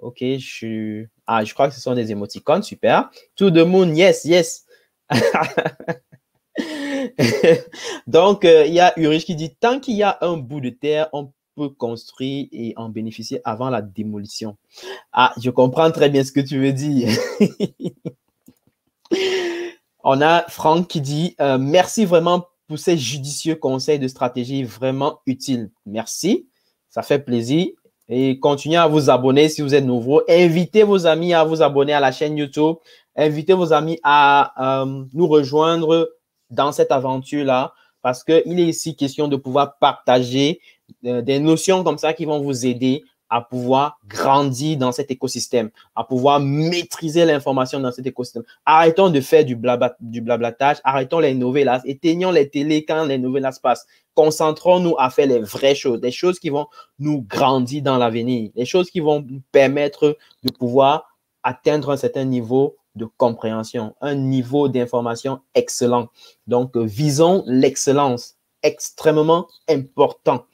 OK, je Ah, je crois que ce sont des émoticônes. Super. To the moon, yes, yes. Donc, il euh, y a Urich qui dit, tant qu'il y a un bout de terre, on peut construire et en bénéficier avant la démolition. Ah, je comprends très bien ce que tu veux dire. On a Franck qui dit, euh, merci vraiment pour ces judicieux conseils de stratégie vraiment utiles. Merci, ça fait plaisir. Et continuez à vous abonner si vous êtes nouveau. Invitez vos amis à vous abonner à la chaîne YouTube. Invitez vos amis à euh, nous rejoindre dans cette aventure-là parce qu'il est ici question de pouvoir partager euh, des notions comme ça qui vont vous aider à pouvoir grandir dans cet écosystème, à pouvoir maîtriser l'information dans cet écosystème. Arrêtons de faire du, blabla, du blablatage, arrêtons les novelas, éteignons les télés quand les novelas passent. Concentrons-nous à faire les vraies choses, les choses qui vont nous grandir dans l'avenir, les choses qui vont nous permettre de pouvoir atteindre un certain niveau de compréhension, un niveau d'information excellent. Donc, visons l'excellence, extrêmement important.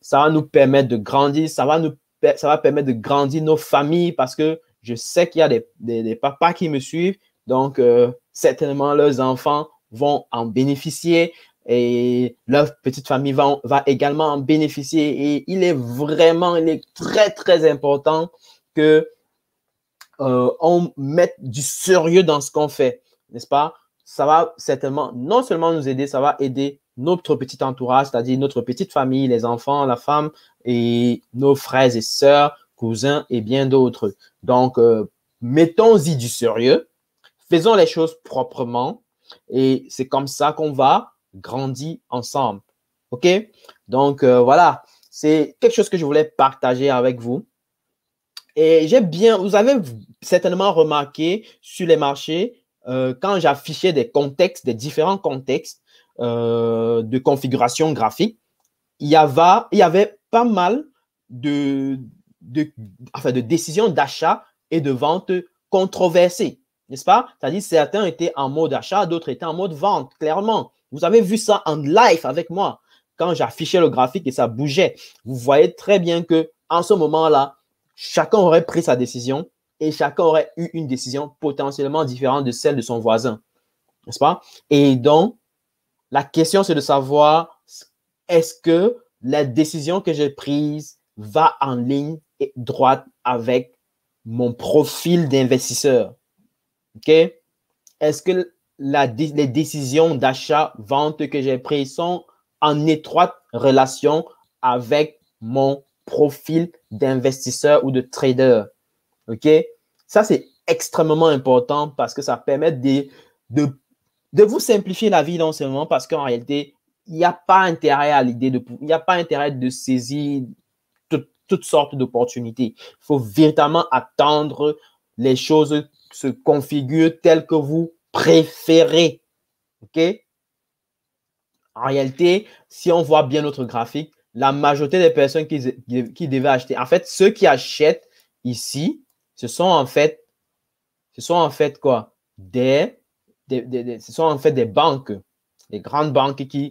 Ça va nous permettre de grandir, ça va nous ça va permettre de grandir nos familles parce que je sais qu'il y a des, des, des papas qui me suivent, donc euh, certainement leurs enfants vont en bénéficier et leur petite famille va, va également en bénéficier et il est vraiment, il est très très important que euh, on mette du sérieux dans ce qu'on fait, n'est-ce pas? Ça va certainement non seulement nous aider, ça va aider notre petit entourage, c'est-à-dire notre petite famille, les enfants, la femme et nos frères et sœurs, cousins et bien d'autres. Donc, euh, mettons-y du sérieux, faisons les choses proprement et c'est comme ça qu'on va grandir ensemble. OK? Donc, euh, voilà, c'est quelque chose que je voulais partager avec vous. Et j'ai bien, vous avez certainement remarqué sur les marchés, euh, quand j'affichais des contextes, des différents contextes, Euh, de configuration graphique, il y avait, il y avait pas mal de, de, enfin de décisions d'achat et de vente controversées, n'est-ce pas? C'est-à-dire certains étaient en mode achat, d'autres étaient en mode vente, clairement. Vous avez vu ça en live avec moi, quand j'affichais le graphique et ça bougeait. Vous voyez très bien que en ce moment-là, chacun aurait pris sa décision et chacun aurait eu une décision potentiellement différente de celle de son voisin, n'est-ce pas? Et donc, la question, c'est de savoir, est-ce que la décision que j'ai prise va en ligne et droite avec mon profil d'investisseur? OK? Est-ce que la, les décisions d'achat, vente que j'ai prises sont en étroite relation avec mon profil d'investisseur ou de trader? OK? Ça, c'est extrêmement important parce que ça permet de, de de vous simplifier la vie non seulement parce qu'en réalité, il n'y a pas intérêt à l'idée de, il n'y a pas intérêt de saisir tout, toutes sortes d'opportunités. Il faut véritablement attendre les choses se configurent telles que vous préférez. OK? En réalité, si on voit bien notre graphique, la majorité des personnes qui, qui devaient acheter, en fait, ceux qui achètent ici, ce sont en fait, ce sont en fait quoi? Des Des, des, des, ce sont en fait des banques, des grandes banques qui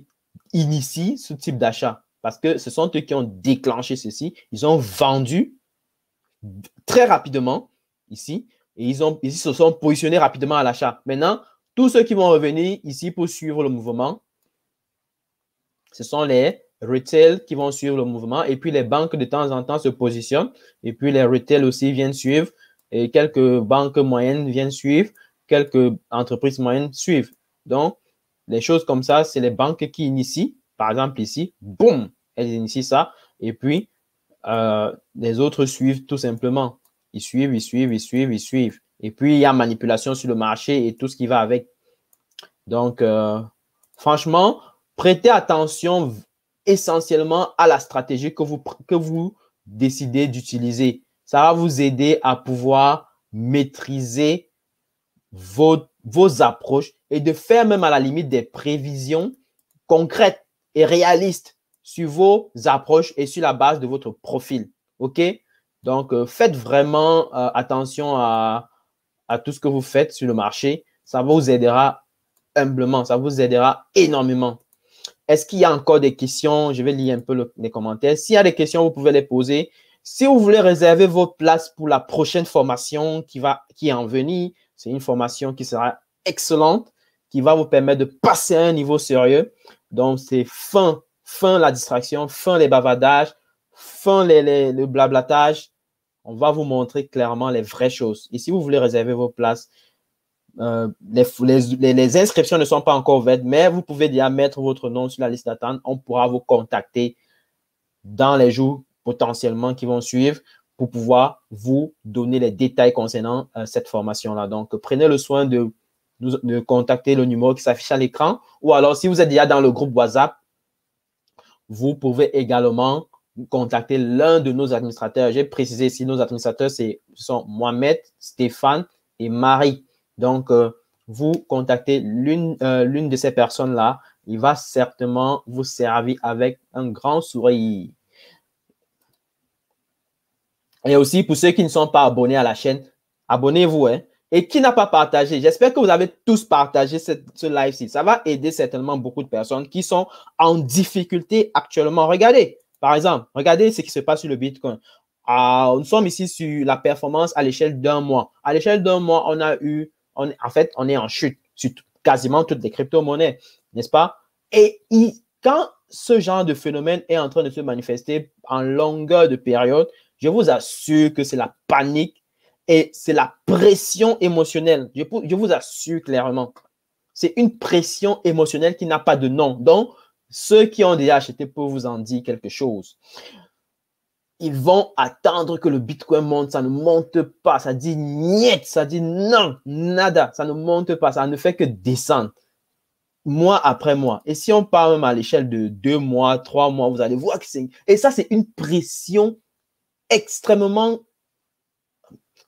initient ce type d'achat parce que ce sont eux qui ont déclenché ceci. Ils ont vendu très rapidement ici et ils, ont, ils se sont positionnés rapidement à l'achat. Maintenant, tous ceux qui vont revenir ici pour suivre le mouvement, ce sont les retail qui vont suivre le mouvement et puis les banques de temps en temps se positionnent et puis les retail aussi viennent suivre et quelques banques moyennes viennent suivre. Quelques entreprises moyennes suivent. Donc, les choses comme ça, c'est les banques qui initient. Par exemple, ici, boum, elles initient ça. Et puis, euh, les autres suivent tout simplement. Ils suivent, ils suivent, ils suivent, ils suivent. Et puis, il y a manipulation sur le marché et tout ce qui va avec. Donc, euh, franchement, prêtez attention essentiellement à la stratégie que vous, que vous décidez d'utiliser. Ça va vous aider à pouvoir maîtriser Vos, vos approches et de faire même à la limite des prévisions concrètes et réalistes sur vos approches et sur la base de votre profil. OK? Donc, euh, faites vraiment euh, attention à, à tout ce que vous faites sur le marché. Ça vous aidera humblement. Ça vous aidera énormément. Est-ce qu'il y a encore des questions? Je vais lire un peu le, les commentaires. S'il y a des questions, vous pouvez les poser. Si vous voulez réserver votre place pour la prochaine formation qui va, qui est en venir, c'est une formation qui sera excellente, qui va vous permettre de passer à un niveau sérieux. Donc, c'est fin, fin la distraction, fin les bavardages, fin les, les, le blablatage. On va vous montrer clairement les vraies choses. Et si vous voulez réserver vos places, euh, les, les, les inscriptions ne sont pas encore ouvertes, mais vous pouvez déjà mettre votre nom sur la liste d'attente. On pourra vous contacter dans les jours potentiellement qui vont suivre pour pouvoir vous donner les détails concernant euh, cette formation-là. Donc, prenez le soin de, de contacter le numéro qui s'affiche à l'écran ou alors si vous êtes déjà dans le groupe WhatsApp, vous pouvez également contacter l'un de nos administrateurs. J'ai précisé ici, nos administrateurs, ce sont Mohamed, Stéphane et Marie. Donc, euh, vous contactez l'une euh, l'une de ces personnes-là. Il va certainement vous servir avec un grand sourire. Et aussi, pour ceux qui ne sont pas abonnés à la chaîne, abonnez-vous. Hein? Et qui n'a pas partagé, j'espère que vous avez tous partagé ce, ce live-ci. Ça va aider certainement beaucoup de personnes qui sont en difficulté actuellement. Regardez, par exemple, regardez ce qui se passe sur le Bitcoin. Ah, nous sommes ici sur la performance à l'échelle d'un mois. À l'échelle d'un mois, on a eu, on, en fait, on est en chute sur quasiment toutes les crypto-monnaies, n'est-ce pas? Et il, quand ce genre de phénomène est en train de se manifester en longueur de période, je vous assure que c'est la panique et c'est la pression émotionnelle. Je, je vous assure clairement. C'est une pression émotionnelle qui n'a pas de nom. Donc, ceux qui ont déjà acheté peuvent vous en dire quelque chose. Ils vont attendre que le Bitcoin monte. Ça ne monte pas. Ça dit niet. Ça dit non, nada. Ça ne monte pas. Ça ne fait que descendre. Mois après mois. Et si on part même à l'échelle de deux mois, trois mois, vous allez voir que c'est… Et ça, c'est une pression extrêmement,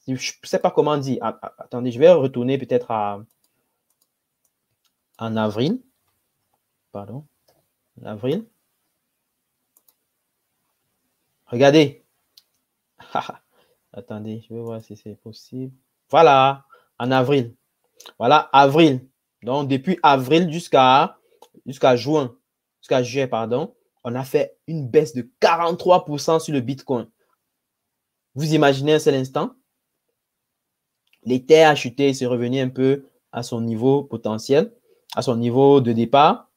je ne sais pas comment dire. Attendez, je vais retourner peut-être à en avril. Pardon, en avril. Regardez. Attendez, je vais voir si c'est possible. Voilà, en avril. Voilà, avril. Donc, depuis avril jusqu'à jusqu'à juin, jusqu'à juillet, pardon, on a fait une baisse de quarante-trois pour cent sur le Bitcoin. Vous imaginez un seul instant, l'Ether a chuté et s'est revenu un peu à son niveau potentiel, à son niveau de départ,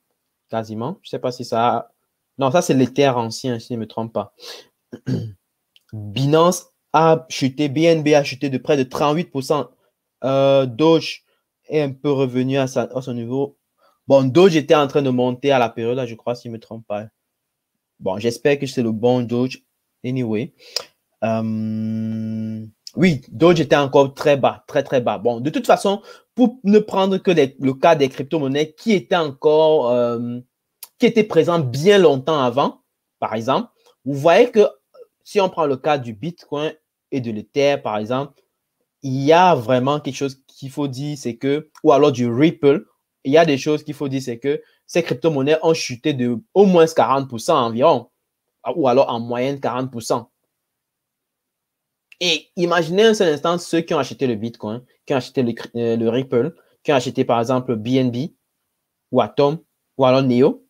quasiment. Je ne sais pas si ça… A... Non, ça, c'est l'Ether ancien, si je ne me trompe pas. Binance a chuté, B N B a chuté de près de trente-huit pour cent. Euh, Doge est un peu revenu à, sa, à son niveau. Bon, Doge était en train de monter à la période, là, je crois, si je ne me trompe pas. Bon, j'espère que c'est le bon Doge. Anyway… Euh, oui, Doge était encore très bas, très, très bas. Bon, de toute façon, pour ne prendre que les, le cas des crypto-monnaies qui étaient encore, euh, qui étaient présents bien longtemps avant, par exemple, vous voyez que si on prend le cas du Bitcoin et de l'Ether, par exemple, il y a vraiment quelque chose qu'il faut dire, c'est que, ou alors du Ripple, il y a des choses qu'il faut dire, c'est que ces crypto-monnaies ont chuté de au moins quarante pour cent environ, ou alors en moyenne quarante pour cent. Et imaginez un seul instant ceux qui ont acheté le Bitcoin, qui ont acheté le, euh, le Ripple, qui ont acheté par exemple B N B ou Atom ou alors N E O.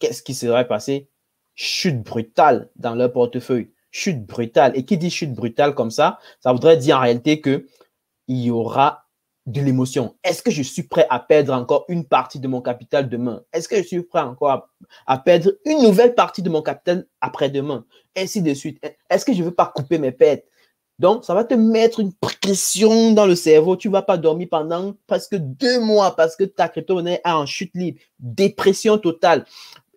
Qu'est-ce qui serait passé? Chute brutale dans leur portefeuille. Chute brutale. Et qui dit chute brutale comme ça, ça voudrait dire en réalité qu'il y aura de l'émotion. Est-ce que je suis prêt à perdre encore une partie de mon capital demain? Est-ce que je suis prêt encore à, à perdre une nouvelle partie de mon capital après-demain? Ainsi de suite. Est-ce que je ne veux pas couper mes pertes? Donc, ça va te mettre une pression dans le cerveau. Tu ne vas pas dormir pendant presque deux mois parce que ta crypto-monnaie est en chute libre. Dépression totale.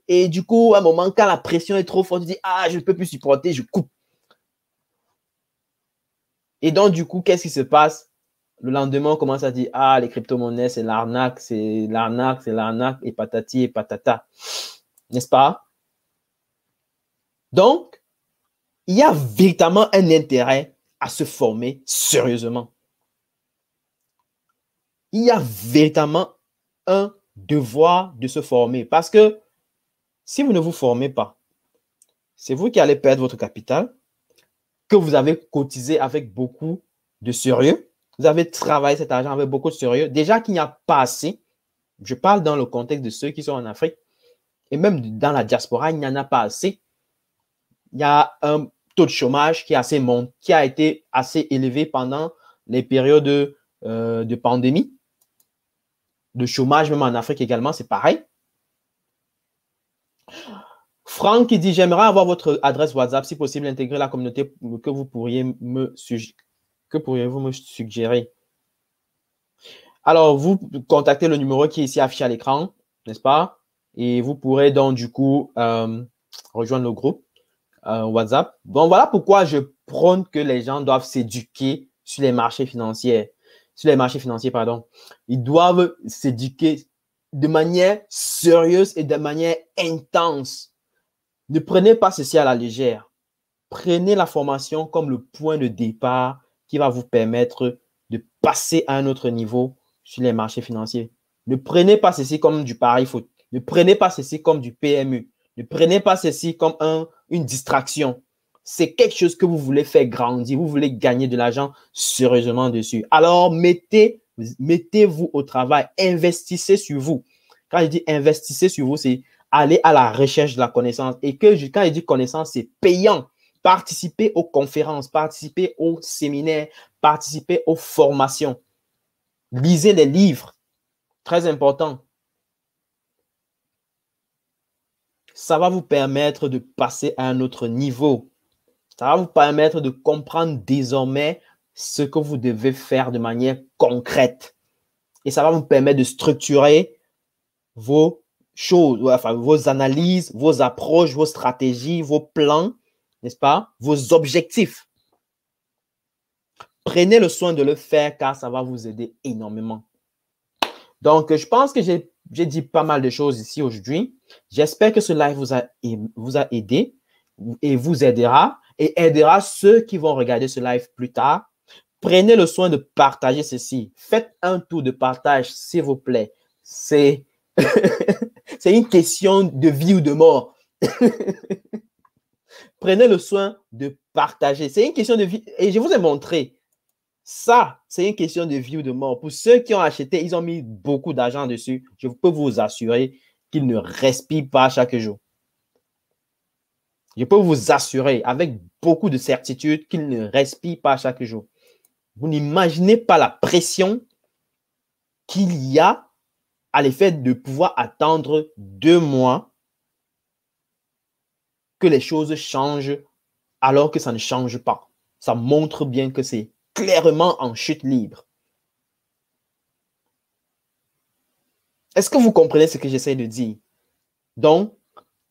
Et du coup, à un moment, quand la pression est trop forte, tu dis « Ah, je ne peux plus supporter, je coupe. » Et donc, du coup, qu'est-ce qui se passe? Le lendemain, on commence à dire « Ah, les crypto-monnaies, c'est l'arnaque, c'est l'arnaque, c'est l'arnaque, et patati et patata. » N'est-ce pas? Donc, il y a véritablement un intérêt à se former sérieusement. Il y a véritablement un devoir de se former parce que si vous ne vous formez pas, c'est vous qui allez perdre votre capital que vous avez cotisé avec beaucoup de sérieux. Vous avez travaillé cet argent avec beaucoup de sérieux. Déjà qu'il n'y a pas assez, je parle dans le contexte de ceux qui sont en Afrique et même dans la diaspora, il n'y en a pas assez. Il y a un taux de chômage qui, est assez mont... qui a été assez élevé pendant les périodes de, euh, de pandémie. Le chômage, même en Afrique également, c'est pareil. Franck qui dit, j'aimerais avoir votre adresse WhatsApp, si possible, intégrer la communauté que vous pourriez me suggérer. Que pourriez-vous me suggérer? Alors, vous contactez le numéro qui est ici affiché à l'écran, n'est-ce pas? Et vous pourrez donc, du coup, euh, rejoindre le groupe. Euh, WhatsApp. Donc, voilà pourquoi je prône que les gens doivent s'éduquer sur les marchés financiers. Sur les marchés financiers, pardon. Ils doivent s'éduquer de manière sérieuse et de manière intense. Ne prenez pas ceci à la légère. Prenez la formation comme le point de départ qui va vous permettre de passer à un autre niveau sur les marchés financiers. Ne prenez pas ceci comme du pari foot. Ne prenez pas ceci comme du P M U. Ne prenez pas ceci comme un, une distraction. C'est quelque chose que vous voulez faire grandir. Vous voulez gagner de l'argent sérieusement dessus. Alors, mettez, mettez-vous au travail. Investissez sur vous. Quand je dis investissez sur vous, c'est aller à la recherche de la connaissance. Et que je, quand je dis connaissance, c'est payant. Participez aux conférences, participez aux séminaires, participez aux formations. Lisez des livres. Très important. Ça va vous permettre de passer à un autre niveau. Ça va vous permettre de comprendre désormais ce que vous devez faire de manière concrète. Et ça va vous permettre de structurer vos choses, enfin, vos analyses, vos approches, vos stratégies, vos plans, n'est-ce pas? Vos objectifs. Prenez le soin de le faire car ça va vous aider énormément. Donc, je pense que j'ai J'ai dit pas mal de choses ici aujourd'hui. J'espère que ce live vous a, vous a aidé et vous aidera et aidera ceux qui vont regarder ce live plus tard. Prenez le soin de partager ceci. Faites un tour de partage, s'il vous plaît. C'est une question de vie ou de mort. Prenez le soin de partager. C'est une question de vie. Et je vous ai montré. Ça, c'est une question de vie ou de mort. Pour ceux qui ont acheté, ils ont mis beaucoup d'argent dessus. Je peux vous assurer qu'ils ne respirent pas chaque jour. Je peux vous assurer avec beaucoup de certitude qu'ils ne respirent pas chaque jour. Vous n'imaginez pas la pression qu'il y a à l'effet de pouvoir attendre deux mois que les choses changent alors que ça ne change pas. Ça montre bien que c'est clairement en chute libre. Est-ce que vous comprenez ce que j'essaie de dire? Donc,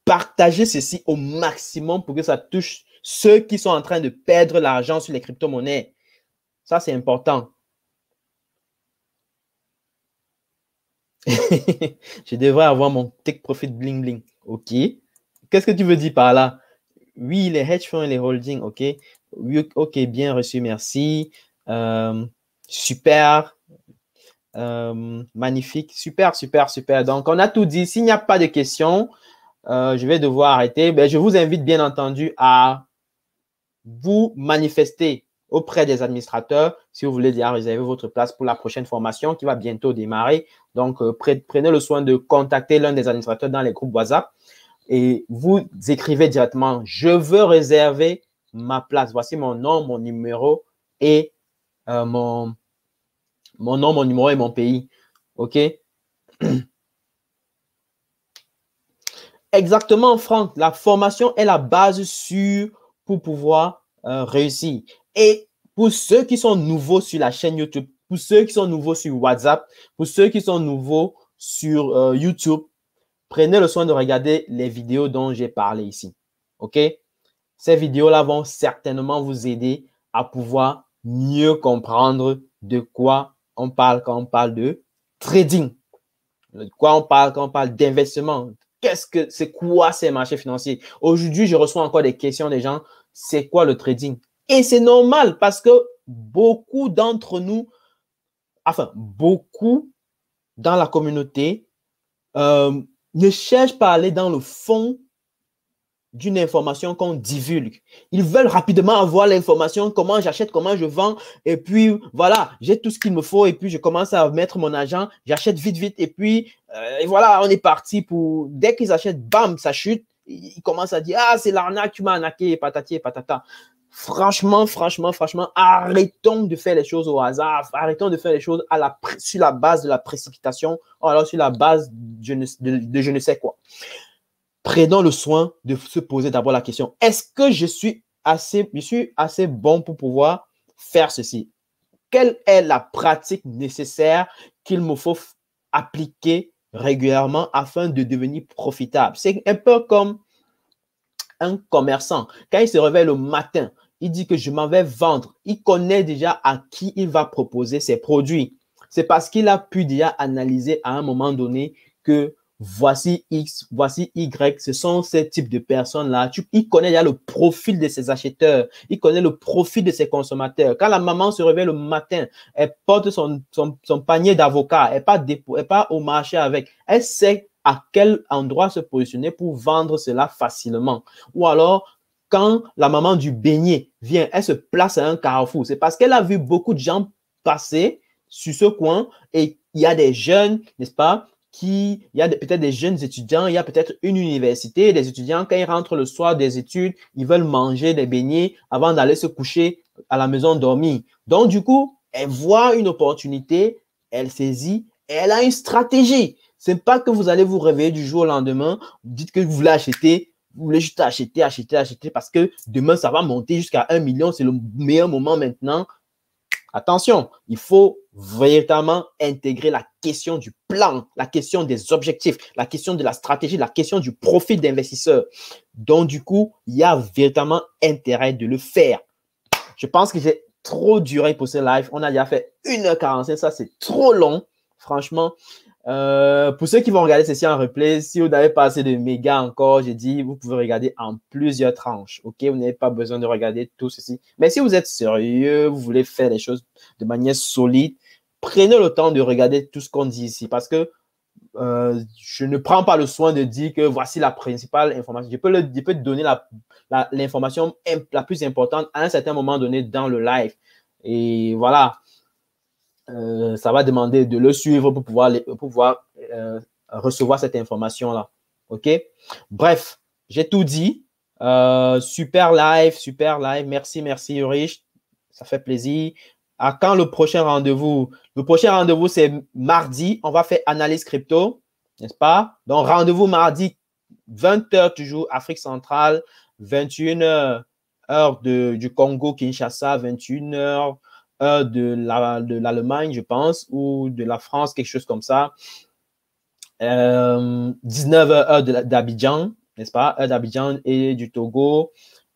partagez ceci au maximum pour que ça touche ceux qui sont en train de perdre l'argent sur les crypto-monnaies. Ça, c'est important. Je devrais avoir mon take profit bling bling. OK. Qu'est-ce que tu veux dire par là? Oui, les hedge funds et les holdings. OK. Ok, bien reçu, merci. Euh, super. Euh, magnifique. Super, super, super. Donc, on a tout dit. S'il n'y a pas de questions, euh, je vais devoir arrêter. Ben, je vous invite, bien entendu, à vous manifester auprès des administrateurs si vous voulez déjà réserver votre place pour la prochaine formation qui va bientôt démarrer. Donc, euh, prenez le soin de contacter l'un des administrateurs dans les groupes WhatsApp et vous écrivez directement « Je veux réserver ma place. Voici mon nom, mon numéro et euh, mon, mon nom, mon numéro et mon pays. » OK? Exactement, Franck. La formation est la base sûre pour pouvoir euh, réussir. Et pour ceux qui sont nouveaux sur la chaîne YouTube, pour ceux qui sont nouveaux sur WhatsApp, pour ceux qui sont nouveaux sur euh, YouTube, prenez le soin de regarder les vidéos dont j'ai parlé ici. OK? Ces vidéos-là vont certainement vous aider à pouvoir mieux comprendre de quoi on parle quand on parle de trading, de quoi on parle quand on parle d'investissement. Qu'est-ce que c'est quoi ces marchés financiers? Aujourd'hui, je reçois encore des questions des gens, c'est quoi le trading? Et c'est normal parce que beaucoup d'entre nous, enfin beaucoup dans la communauté, euh, ne cherchent pas à aller dans le fond d'une information qu'on divulgue. Ils veulent rapidement avoir l'information, comment j'achète, comment je vends, et puis voilà, j'ai tout ce qu'il me faut, et puis je commence à mettre mon argent, j'achète vite, vite, et puis euh, et voilà, on est parti pour... Dès qu'ils achètent, bam, ça chute, ils commencent à dire, ah, c'est l'arnaque, tu m'as arnaqué, patati et patata. Franchement, franchement, franchement, arrêtons de faire les choses au hasard, arrêtons de faire les choses à la, sur la base de la précipitation, ou alors sur la base de, de, de je ne sais quoi. Prenons le soin de se poser d'abord la question. Est-ce que je suis, assez, je suis assez bon pour pouvoir faire ceci? Quelle est la pratique nécessaire qu'il me faut appliquer régulièrement afin de devenir profitable? C'est un peu comme un commerçant. Quand il se réveille le matin, il dit que je m'en vais vendre. Il connaît déjà à qui il va proposer ses produits. C'est parce qu'il a pu déjà analyser à un moment donné que voici X, voici Y, ce sont ces types de personnes-là. Il connaît déjà le profil de ses acheteurs, il connaît le profil de ses consommateurs. Quand la maman se réveille le matin, elle porte son, son, son panier d'avocat, elle part, elle part au marché avec, elle sait à quel endroit se positionner pour vendre cela facilement. Ou alors, quand la maman du beignet vient, elle se place à un carrefour. C'est parce qu'elle a vu beaucoup de gens passer sur ce coin et il y a des jeunes, n'est-ce pas, qui, il y a peut-être des jeunes étudiants, il y a peut-être une université, des étudiants, quand ils rentrent le soir des études, ils veulent manger des beignets avant d'aller se coucher à la maison dormir. Donc, du coup, elle voit une opportunité, elle saisit, et elle a une stratégie. Ce n'est pas que vous allez vous réveiller du jour au lendemain, vous dites que vous voulez acheter, vous voulez juste acheter, acheter, acheter, parce que demain, ça va monter jusqu'à un million, c'est le meilleur moment maintenant. Attention, il faut véritablement intégrer la question du plan, la question des objectifs, la question de la stratégie, la question du profil d'investisseur. Donc, du coup, il y a véritablement intérêt de le faire. Je pense que j'ai trop duré pour ce live. On a déjà fait une heure quarante-cinq, ça, c'est trop long, franchement. Euh, pour ceux qui vont regarder ceci en replay, si vous n'avez pas assez de mégas encore, j'ai dit, vous pouvez regarder en plusieurs tranches, ok? Vous n'avez pas besoin de regarder tout ceci. Mais si vous êtes sérieux, vous voulez faire les choses de manière solide, prenez le temps de regarder tout ce qu'on dit ici parce que euh, je ne prends pas le soin de dire que voici la principale information. Je peux, le, je peux te donner l'information la, la, la plus importante à un certain moment donné dans le live. Et voilà. Euh, ça va demander de le suivre pour pouvoir, les, pour pouvoir euh, recevoir cette information-là. OK? Bref, j'ai tout dit. Euh, super live, super live. Merci, merci, Rich. Ça fait plaisir. À quand le prochain rendez-vous? Le prochain rendez-vous, c'est mardi. On va faire analyse crypto, n'est-ce pas? Donc, rendez-vous mardi, vingt heures toujours, Afrique centrale, vingt et une heures, heure de, du Congo, Kinshasa, vingt et une heures. de l'Allemagne, la, je pense, ou de la France, quelque chose comme ça. Euh, dix-neuf heures, heure d'Abidjan, n'est-ce pas? Heure d'Abidjan et du Togo.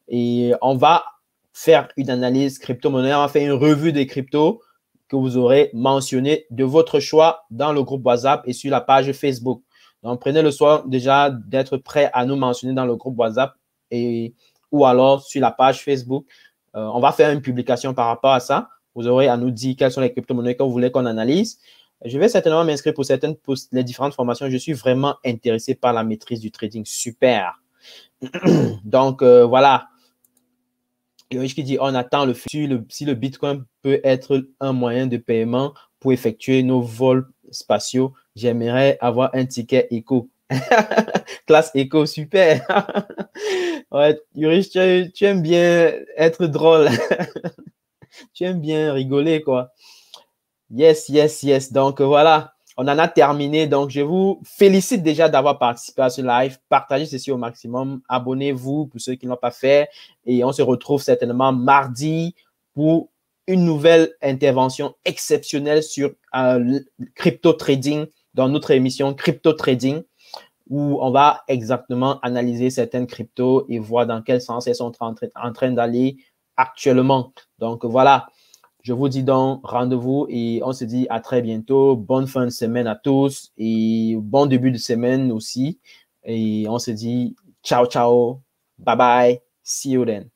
Et on va faire une analyse crypto-monnaie. On va faire une revue des cryptos que vous aurez mentionné de votre choix dans le groupe WhatsApp et sur la page Facebook. Donc, prenez le soin déjà d'être prêt à nous mentionner dans le groupe WhatsApp et, ou alors sur la page Facebook. Euh, on va faire une publication par rapport à ça. Vous aurez à nous dire quelles sont les crypto-monnaies que vous voulez qu'on analyse. Je vais certainement m'inscrire pour certaines pour les différentes formations. Je suis vraiment intéressé par la maîtrise du trading. Super. Donc, euh, voilà. Il y a qui dit, on attend le futur. Si le Bitcoin peut être un moyen de paiement pour effectuer nos vols spatiaux, j'aimerais avoir un ticket éco. Classe éco, super. Ouais, Yurich, tu, tu aimes bien être drôle. Tu aimes bien rigoler, quoi. Yes, yes, yes. Donc, voilà, on en a terminé. Donc, je vous félicite déjà d'avoir participé à ce live. Partagez ceci au maximum. Abonnez-vous pour ceux qui ne l'ont pas fait. Et on se retrouve certainement mardi pour une nouvelle intervention exceptionnelle sur euh, le crypto trading dans notre émission Crypto Trading, où on va exactement analyser certaines cryptos et voir dans quel sens elles sont en train, en train d'aller actuellement. Donc, voilà, je vous dis donc rendez-vous et on se dit à très bientôt. Bonne fin de semaine à tous et bon début de semaine aussi. Et on se dit ciao, ciao, bye bye, see you then.